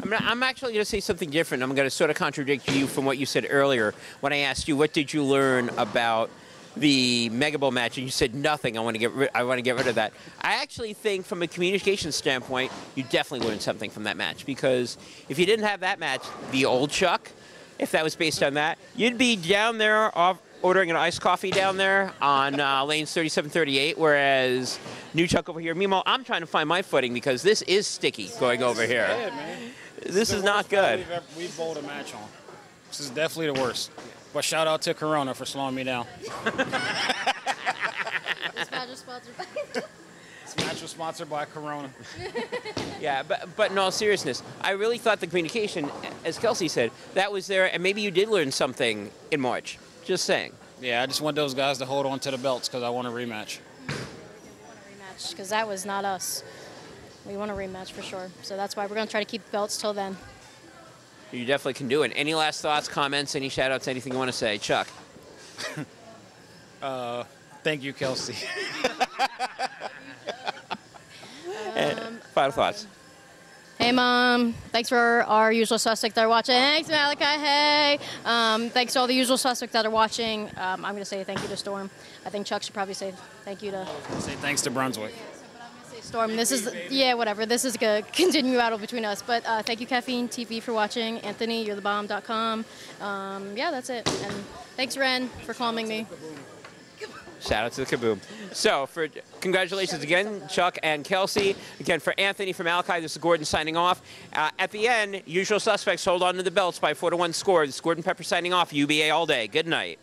I'm, not, I'm actually going to say something different. I'm going to sort of contradict you from what you said earlier when I asked you what did you learn about the Mega Bowl match, and you said nothing. I want to get rid, I want to get rid of that. I actually think from a communication standpoint, you definitely learned something from that match, because if you didn't have that match, the old Chuck, if that was based on that, you'd be down there off ordering an iced coffee down there on uh, lanes thirty-seven, thirty-eight, whereas new Chuck over here. Meanwhile, I'm trying to find my footing because this is sticky going over here. Bad, man. This is not good. We've, ever, we've bowled a match on. This is definitely the worst. But shout out to Corona for slowing me down. This match was sponsored by. This match was sponsored by Corona. Yeah, but but in all seriousness, I really thought the communication, as Kelsey said, that was there, and maybe you did learn something in March. Just saying. Yeah, I just want those guys to hold on to the belts because I want a rematch. We want a rematch because that was not us. We want a rematch for sure. So that's why we're going to try to keep belts till then. You definitely can do it. Any last thoughts, comments, any shout-outs, anything you want to say? Chuck. uh, thank you, Kelsey. um, Final thoughts. Hey, Mom. Thanks for our usual suspects that are watching. Thanks, Malachi. Hey. Um, thanks to all the usual suspects that are watching. Um, I'm going to say thank you to Storm. I think Chuck should probably say thank you to... Say thanks to Brunswick. Storm, this is, yeah, whatever. This is a continued battle between us. But uh, thank you, Caffeine T V, for watching. Anthony, you're the bomb dot com. Um, yeah, that's it. And thanks, Ren, for calming me. Shout out to the Kaboom. So, for congratulations again, Chuck and Kelsey. Again, for Anthony, from Malachi, this is Gordon signing off. Uh, at the end, usual suspects hold on to the belts by four to one score. This is Gordon Pepper signing off. U B A all day. Good night.